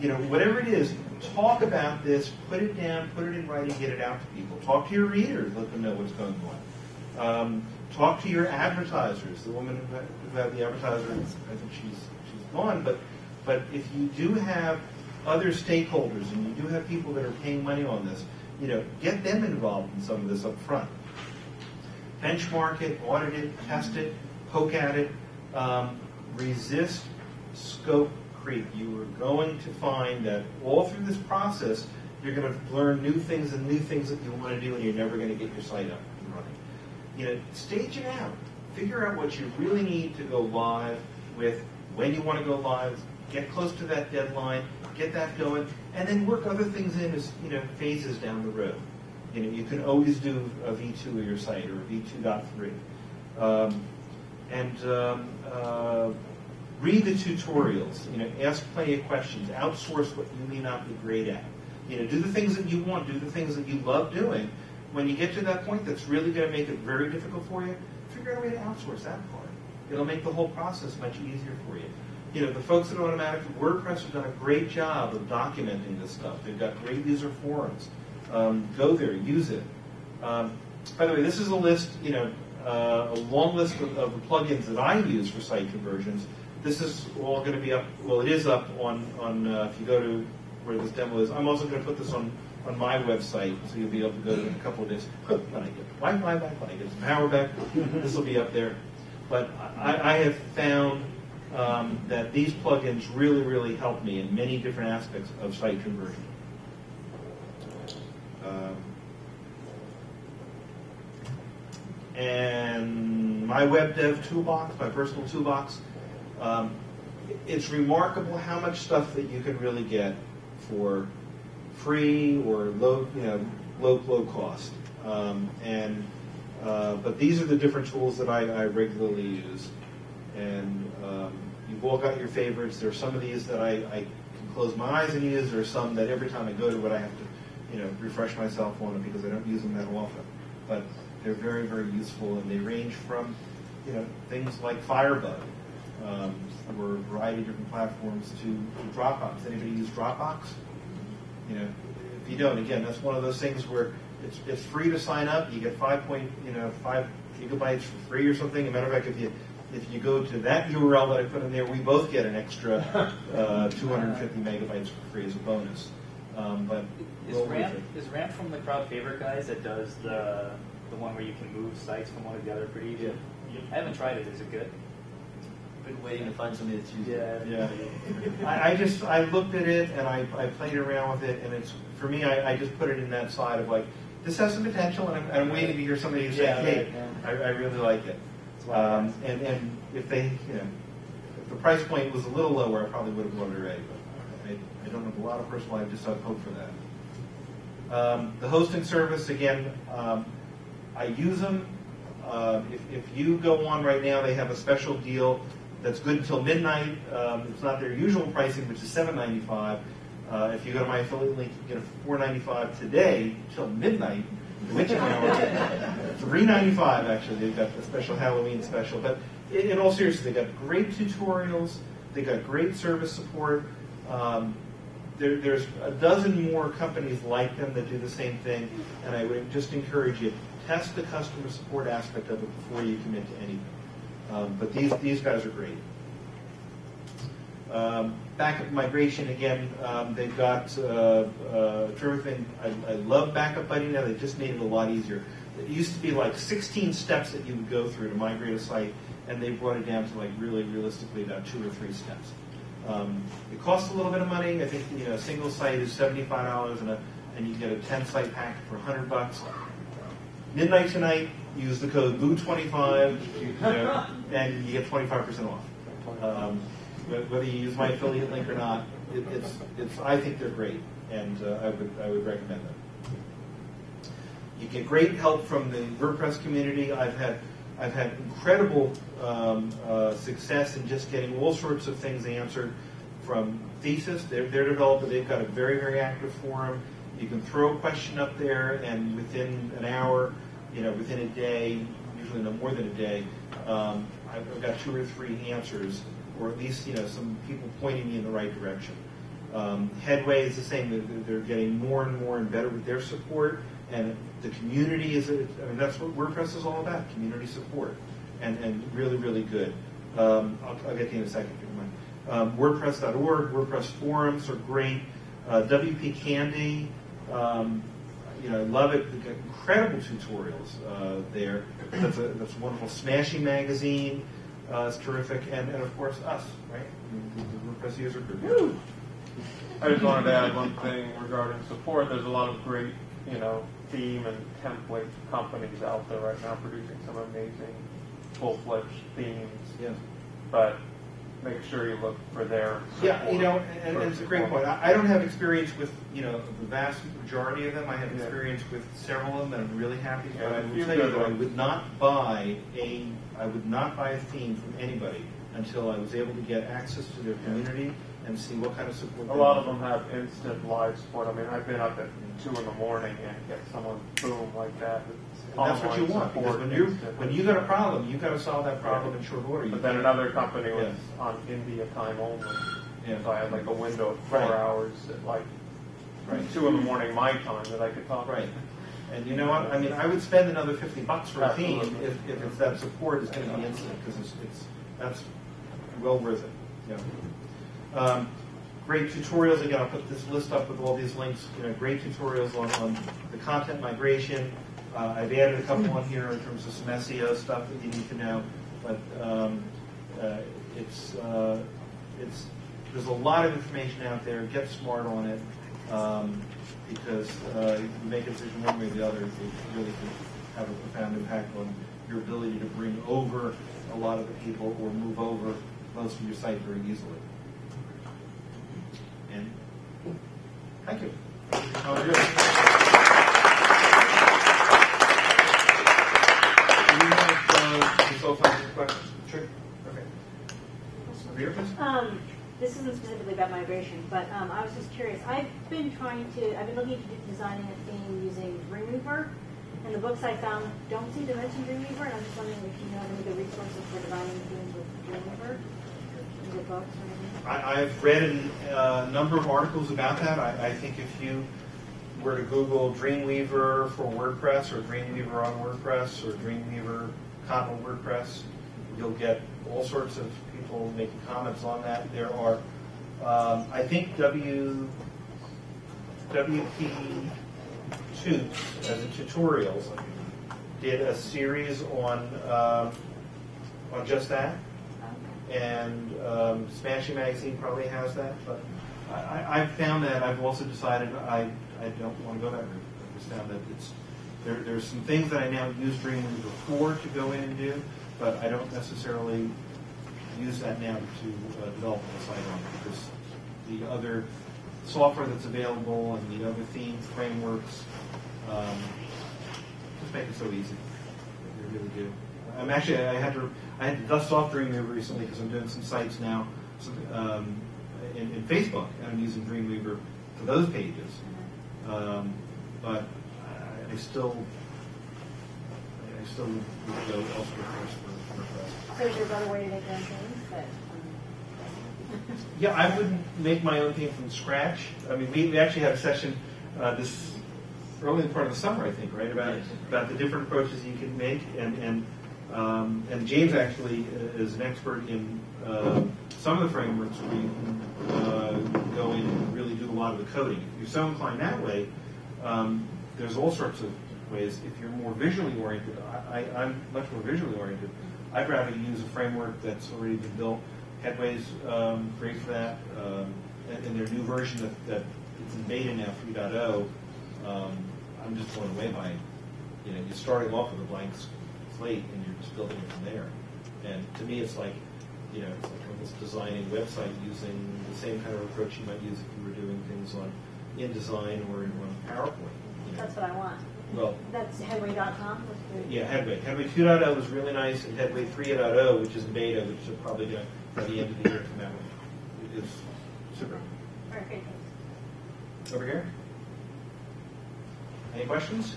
You know, whatever it is, talk about this, put it down, put it in writing, get it out to people. Talk to your readers, let them know what's going on. Um, talk to your advertisers. The woman who had the advertiser, I think she's, she's gone, but, but if you do have other stakeholders and you do have people that are paying money on this, you know, get them involved in some of this up front. Benchmark it, audit it, test it, poke at it. Um, resist scope creep. You are going to find that all through this process, you're going to learn new things and new things that you want to do, and you're never going to get your site up and running. You know, stage it out. Figure out what you really need to go live with, when you want to go live. Get close to that deadline. Get that going, and then work other things in as you know phases down the road. You know, you can always do a V two of your site or a V two point three. Um, and um, uh, read the tutorials. You know, ask plenty of questions. Outsource what you may not be great at. You know, do the things that you want. Do the things that you love doing. When you get to that point, that's really going to make it very difficult for you. Figure out a way to outsource that part. It'll make the whole process much easier for you. You know, the folks at Automattic WordPress have done a great job of documenting this stuff. They've got great user forums. Um, go there, use it. Um, by the way, this is a list, you know, uh, a long list of, of the plugins that I use for site conversions. This is all going to be up, well, it is up on, on uh, if you go to where this demo is. I'm also going to put this on, on my website, so you'll be able to go to it in a couple of days. When I get why am I back? When I get some power back, this will be up there. But I, I have found um, that these plugins really, really help me in many different aspects of site conversion. Um, and my web dev toolbox, my personal toolbox, um, it's remarkable how much stuff that you can really get for free or low, you know, low, low cost. Um, and uh, but these are the different tools that I, I regularly use. And um, you've all got your favorites. There are some of these that I, I can close my eyes and use. There are some that every time I go to it, I have to, you know, refresh myself on it because I don't use them that often. But they're very, very useful, and they range from, you know, things like Firebug um, for a variety of different platforms to, to Dropbox. Anybody use Dropbox? You know, if you don't, again, that's one of those things where it's, it's free to sign up. You get five point, you know, five gigabytes for free or something. As a matter of fact, if you if you go to that U R L that I put in there, we both get an extra uh, two hundred fifty megabytes for free as a bonus. Um, but is Ramp, is Ramp from the crowd favorite guys that does the the one where you can move sites from one to the other pretty easy? Yeah. I haven't tried it. Is it good? Been waiting to find somebody that's using it. Yeah, yeah. I, I just I looked at it and I, I played around with it, and it's for me I, I just put it in that side of like this has some potential, and I'm, I'm waiting to hear somebody who say, yeah, hey, right, yeah. I, I really like it. Um, and and if they, you know, if the price point was a little lower, I probably would have bought it already. But I, I don't have a lot of personal. I just have hope for that. Um, the hosting service again, um, I use them. Uh, if if you go on right now, they have a special deal. That's good until midnight. Um, it's not their usual pricing, which is seven ninety-five. Uh, if you go to my affiliate link, you get a four ninety-five today till midnight, which hour? three ninety-five actually. They've got the special Halloween special. But in all seriousness, they got great tutorials. They got great service support. Um, there, there's a dozen more companies like them that do the same thing, and I would just encourage you test the customer support aspect of it before you commit to anything. Um, but these, these guys are great. Um, backup migration, again, um, they've got uh, uh, a terrific thing. I, I love Backup Buddy now. They just made it a lot easier. It used to be like sixteen steps that you would go through to migrate a site, and they brought it down to like really realistically about two or three steps. Um, it costs a little bit of money. I think, you know, a single site is seventy-five dollars, and, a, and you can get a ten site pack for a hundred bucks. Midnight tonight, use the code B O O twenty-five, you know, and you get twenty-five percent off. Um, whether you use my affiliate link or not, it, it's, it's, I think they're great, and uh, I, would, I would recommend them. You get great help from the WordPress community. I've had, I've had incredible um, uh, success in just getting all sorts of things answered from Thesis. They're, they're developer. They've got a very, very active forum. You can throw a question up there, and within an hour, you know, within a day, usually no more than a day, um, I've got two or three answers, or at least, you know, some people pointing me in the right direction. Um, Headway is the same. They're getting more and more and better with their support, and the community is, I mean, that's what WordPress is all about, community support, and, and really, really good. Um, I'll, I'll get to you in a second, if you mind. Um, WordPress dot org, WordPress forums are great. Uh, W P Candy. Um, you know, I love it. They've got incredible tutorials uh, there. That's a, that's a wonderful. Smashing Magazine uh, is terrific, and, and of course us, right? The WordPress user group. Woo! I just wanted to add one thing regarding support. There's a lot of great, you know, theme and template companies out there right now producing some amazing full-fledged themes. Yeah. But make sure you look for their support. Yeah, you know, and, and it's a great point. I, I don't have experience with, you know, the vast majority of them. I have yeah. experience with several of them, and I'm really happy. But I will tell you that I would not buy a, I would not buy a theme from anybody until I was able to get access to their community and see what kind of support. A lot of them have instant live support. I mean, I've been up at two in the morning and get someone boom like that. And that's what you want, because when you when you got a problem, you got to solve that problem yeah. in short order. You but then another company was yeah. on India time only, yeah. so I had like a window of four right. hours at like right. two in the morning my time that I could talk. Right. And you know what? I mean, I would spend another fifty bucks for a theme if, if it's that support is going to be instant, because it's, it's that's well worth it. Yeah. Um, great tutorials. Again, I'll put this list up with all these links. You know, great tutorials on, on the content migration. Uh, I've added a couple on here in terms of some S E O stuff that you need to know. But um, uh, it's uh, it's there's a lot of information out there. Get smart on it. Um, because uh, if you make a decision one way or the other, it really can have a profound impact on your ability to bring over a lot of the people or move over most of your site very easily. And thank you. How are you? Do you have some self-answer questions? Sure. Okay. Over here, please. Um, This isn't specifically about migration, but um, I was just curious. I've been trying to, I've been looking into designing a theme using Dreamweaver, and the books I found don't seem to mention Dreamweaver, and I'm just wondering if you know any good resources for designing themes with Dreamweaver, either books or anything. I, I've read a uh, number of articles about that. I, I think if you were to Google Dreamweaver for WordPress, or Dreamweaver on WordPress, or Dreamweaver comma WordPress, you'll get all sorts of people making comments on that. There are, um, I think, W P two as a tutorials did a series on uh, on just that, and um, Smashing Magazine probably has that. But I, I found that I've also decided I I don't want to go that route. I just found that it's there. There's some things that I now use Dreamweaver for to go in and do, but I don't necessarily use that now to uh, develop the site on, because the other software that's available and the other theme frameworks um, just make it so easy. They really do. I'm actually I had to I had to dust off Dreamweaver recently because I'm doing some sites now um, in, in Facebook, and I'm using Dreamweaver for those pages. Um, but I, I still I still go elsewhere for WordPress. So there's other way to make your own things, but um, yeah, I wouldn't make my own thing from scratch. I mean, we, we actually had a session uh, this early in part of the summer, I think, right, about about the different approaches you can make, and and um, and James actually is an expert in uh, some of the frameworks where you can uh, go in and really do a lot of the coding. If you're so inclined that way, um, there's all sorts of ways. If you're more visually oriented, I, I, I'm much more visually oriented. I'd rather use a framework that's already been built. Headway's um, great for that. Um, and, and their new version that, that it's in beta now, three point oh, um, I'm just blown away by it. You know, you're starting off with a blank slate and you're just building it from there. And to me, it's like, you know, it's like almost designing a website using the same kind of approach you might use if you were doing things on InDesign or in on PowerPoint. You know. That's what I want. Well, that's Headway dot com? Yeah, Headway. Headway two point oh was really nice, and Headway three point oh, which is in beta, which is probably going to, by the end of the year, come out with. It's super. All right, great, thanks. Over here? Any questions?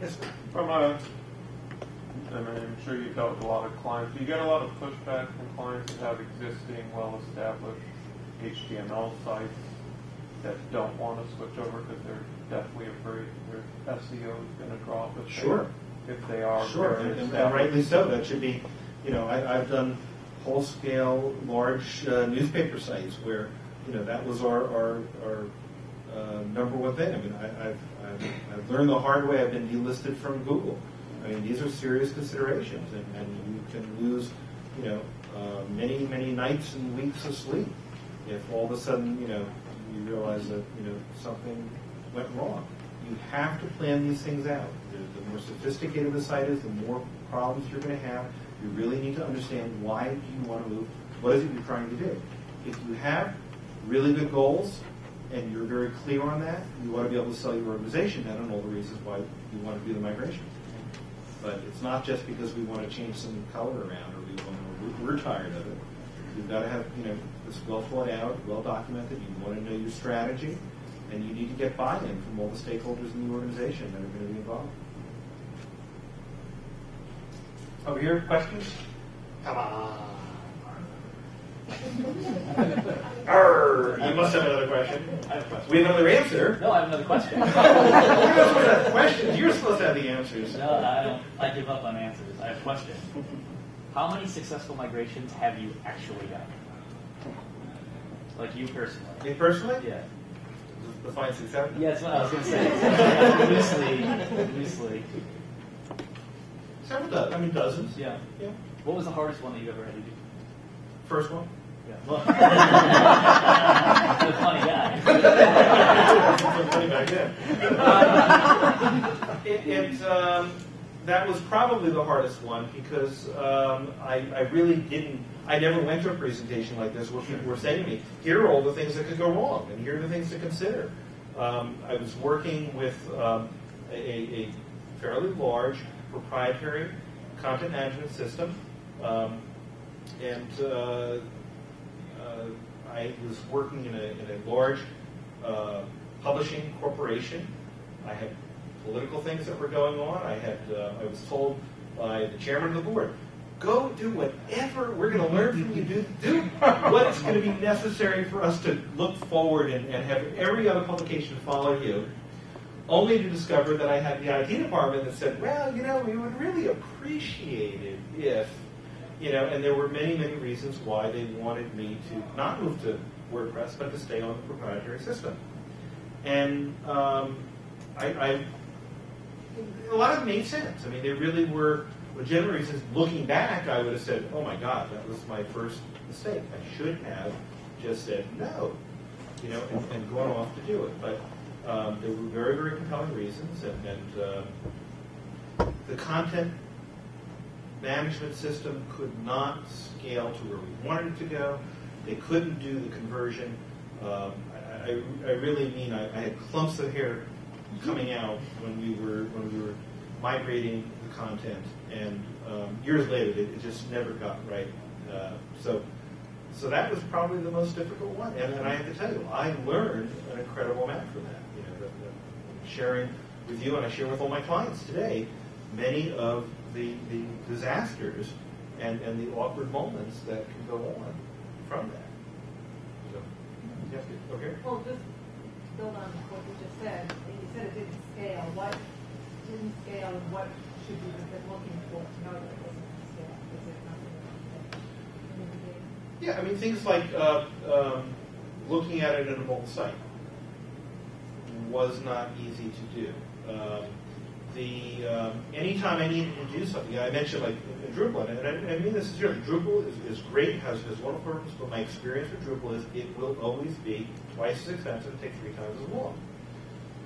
Yes? From a, I mean, I'm sure you dealt with a lot of clients. You get a lot of pushback from clients that have existing, well-established H T M L sites that don't want to switch over because they're definitely afraid their S E O is going to drop. If sure. They, if they are. Sure, and, and, and rightly so. That should be, you know, I, I've done whole-scale, large uh, newspaper sites where, you know, that was our, our, our uh, number one thing. I mean, I, I've, I've, I've learned the hard way. I've been delisted from Google. I mean, these are serious considerations, and, and you can lose, you know, uh, many, many nights and weeks of sleep if all of a sudden, you know, you realize that, you know, something went wrong. You have to plan these things out. The, the more sophisticated the site is, the more problems you're going to have. You really need to understand why do you want to move. What is it you're trying to do? If you have really good goals and you're very clear on that, you want to be able to sell your organization that and all the reasons why you want to do the migration. But it's not just because we want to change some color around or we want to, we're tired of it. You've got to have, you know, this well thought out, well documented. You want to know your strategy. And you need to get buy-in from all the stakeholders in the organization that are going to be involved. Over here, questions? Come on. Arr, you must have another question. I have a question. We have another answer. No, I have another question. You're not supposed to have questions. You're supposed to have the answers. No, I don't. I give up on answers. I have a question. How many successful migrations have you actually done? Like you personally. Me personally? Yeah. Define success? Yeah, that's what I was going to say. Yeah, loosely. Loosely. Several dozen. I mean, dozens. Yeah. Yeah. What was the hardest one that you ever had to do? First one? Yeah. That's a funny guy. That's funny back then. It, it, um, that was probably the hardest one because um, I, I really didn't, I never went to a presentation like this where people were saying to me, here are all the things that could go wrong, and here are the things to consider. Um, I was working with um, a, a fairly large proprietary content management system, um, and uh, uh, I was working in a, in a large uh, publishing corporation. I had political things that were going on. I had uh, I was told by the chairman of the board, go do whatever we're going to learn from you. Do do what's going to be necessary for us to look forward and, and have every other publication follow you. Only to discover that I had the I T department that said, well, you know, we would really appreciate it if, you know, and there were many, many reasons why they wanted me to not move to WordPress, but to stay on the proprietary system. And um, I, I, a lot of it made sense. I mean, they really were legitimate reasons. Looking back, I would have said, oh my God, that was my first mistake. I should have just said no, you know, and, and gone off to do it. But Um, there were very, very compelling reasons, and, and uh, the content management system could not scale to where we wanted it to go. They couldn't do the conversion. Um, I, I, I really mean, I, I had clumps of hair coming out when we were when we were migrating the content, and um, years later, it, it just never got right. Uh, so. So that was probably the most difficult one, and, and I have to tell you, I learned an incredible amount from that. You know, the, the sharing with you, and I share with all my clients today, many of the, the disasters and, and the awkward moments that can go on from that. So, you have to, okay. Well, just build on what you just said. You said it didn't scale. What didn't scale, and what should we have been looking for to know that? Yeah, I mean, things like uh, um, looking at it in a mobile site was not easy to do. Um, the um, anytime I needed to do something, I mentioned like in, in Drupal, and I, I mean this is really, Drupal is, is great, has this wonderful purpose, but my experience with Drupal is it will always be twice as expensive and take three times as long.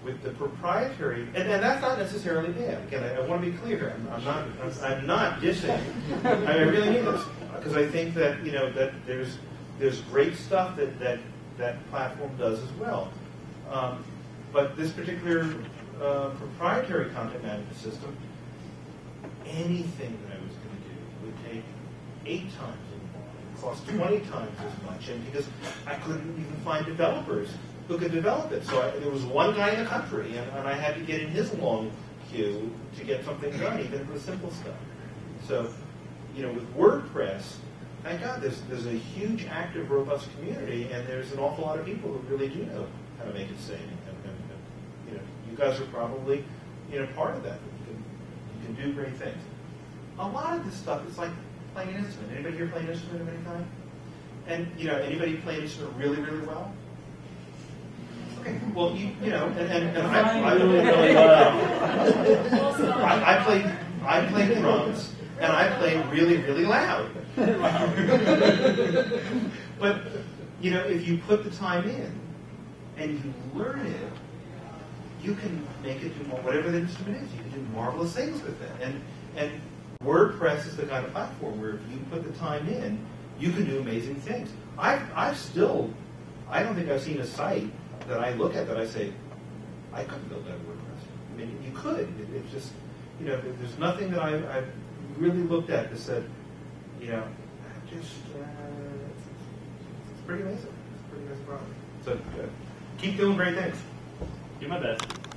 With the proprietary, and, and that's not necessarily bad. Again, I, I want to be clear. I'm, I'm not, I'm, I'm not dissing. I really mean this. Because I think that you know that there's there's great stuff that that, that platform does as well, um, but this particular uh, proprietary content management system, anything that I was going to do would take eight times as long, cost twenty times as much, and because I couldn't even find developers who could develop it. So I, there was one guy in the country, and, and I had to get in his long queue to get something done, even for the simple stuff. So. You know, with WordPress, thank God, there's, there's a huge, active, robust community, and there's an awful lot of people who really do know how to make it safe. And, and, and you know, you guys are probably, you know, part of that. You can, you can do great things. A lot of this stuff is like playing an instrument. Anybody here play an instrument of any kind? And you know, anybody play an instrument really, really well? Okay, well, you, you know, and, and, and I, I really, really well. I, I play, I play drums. And I play really, really loud. But, you know, if you put the time in and you learn it, you can make it do whatever the instrument is. You can do marvelous things with it. And, and WordPress is the kind of platform where if you put the time in, you can do amazing things. I, I still, I don't think I've seen a site that I look at that I say, I couldn't build that WordPress. I mean, you could. It, it just, you know, there's nothing that I, I've really looked at and said, you know, just, uh, it's, it's pretty amazing. It's a pretty amazing problem. So, uh, keep doing great things. Do my best.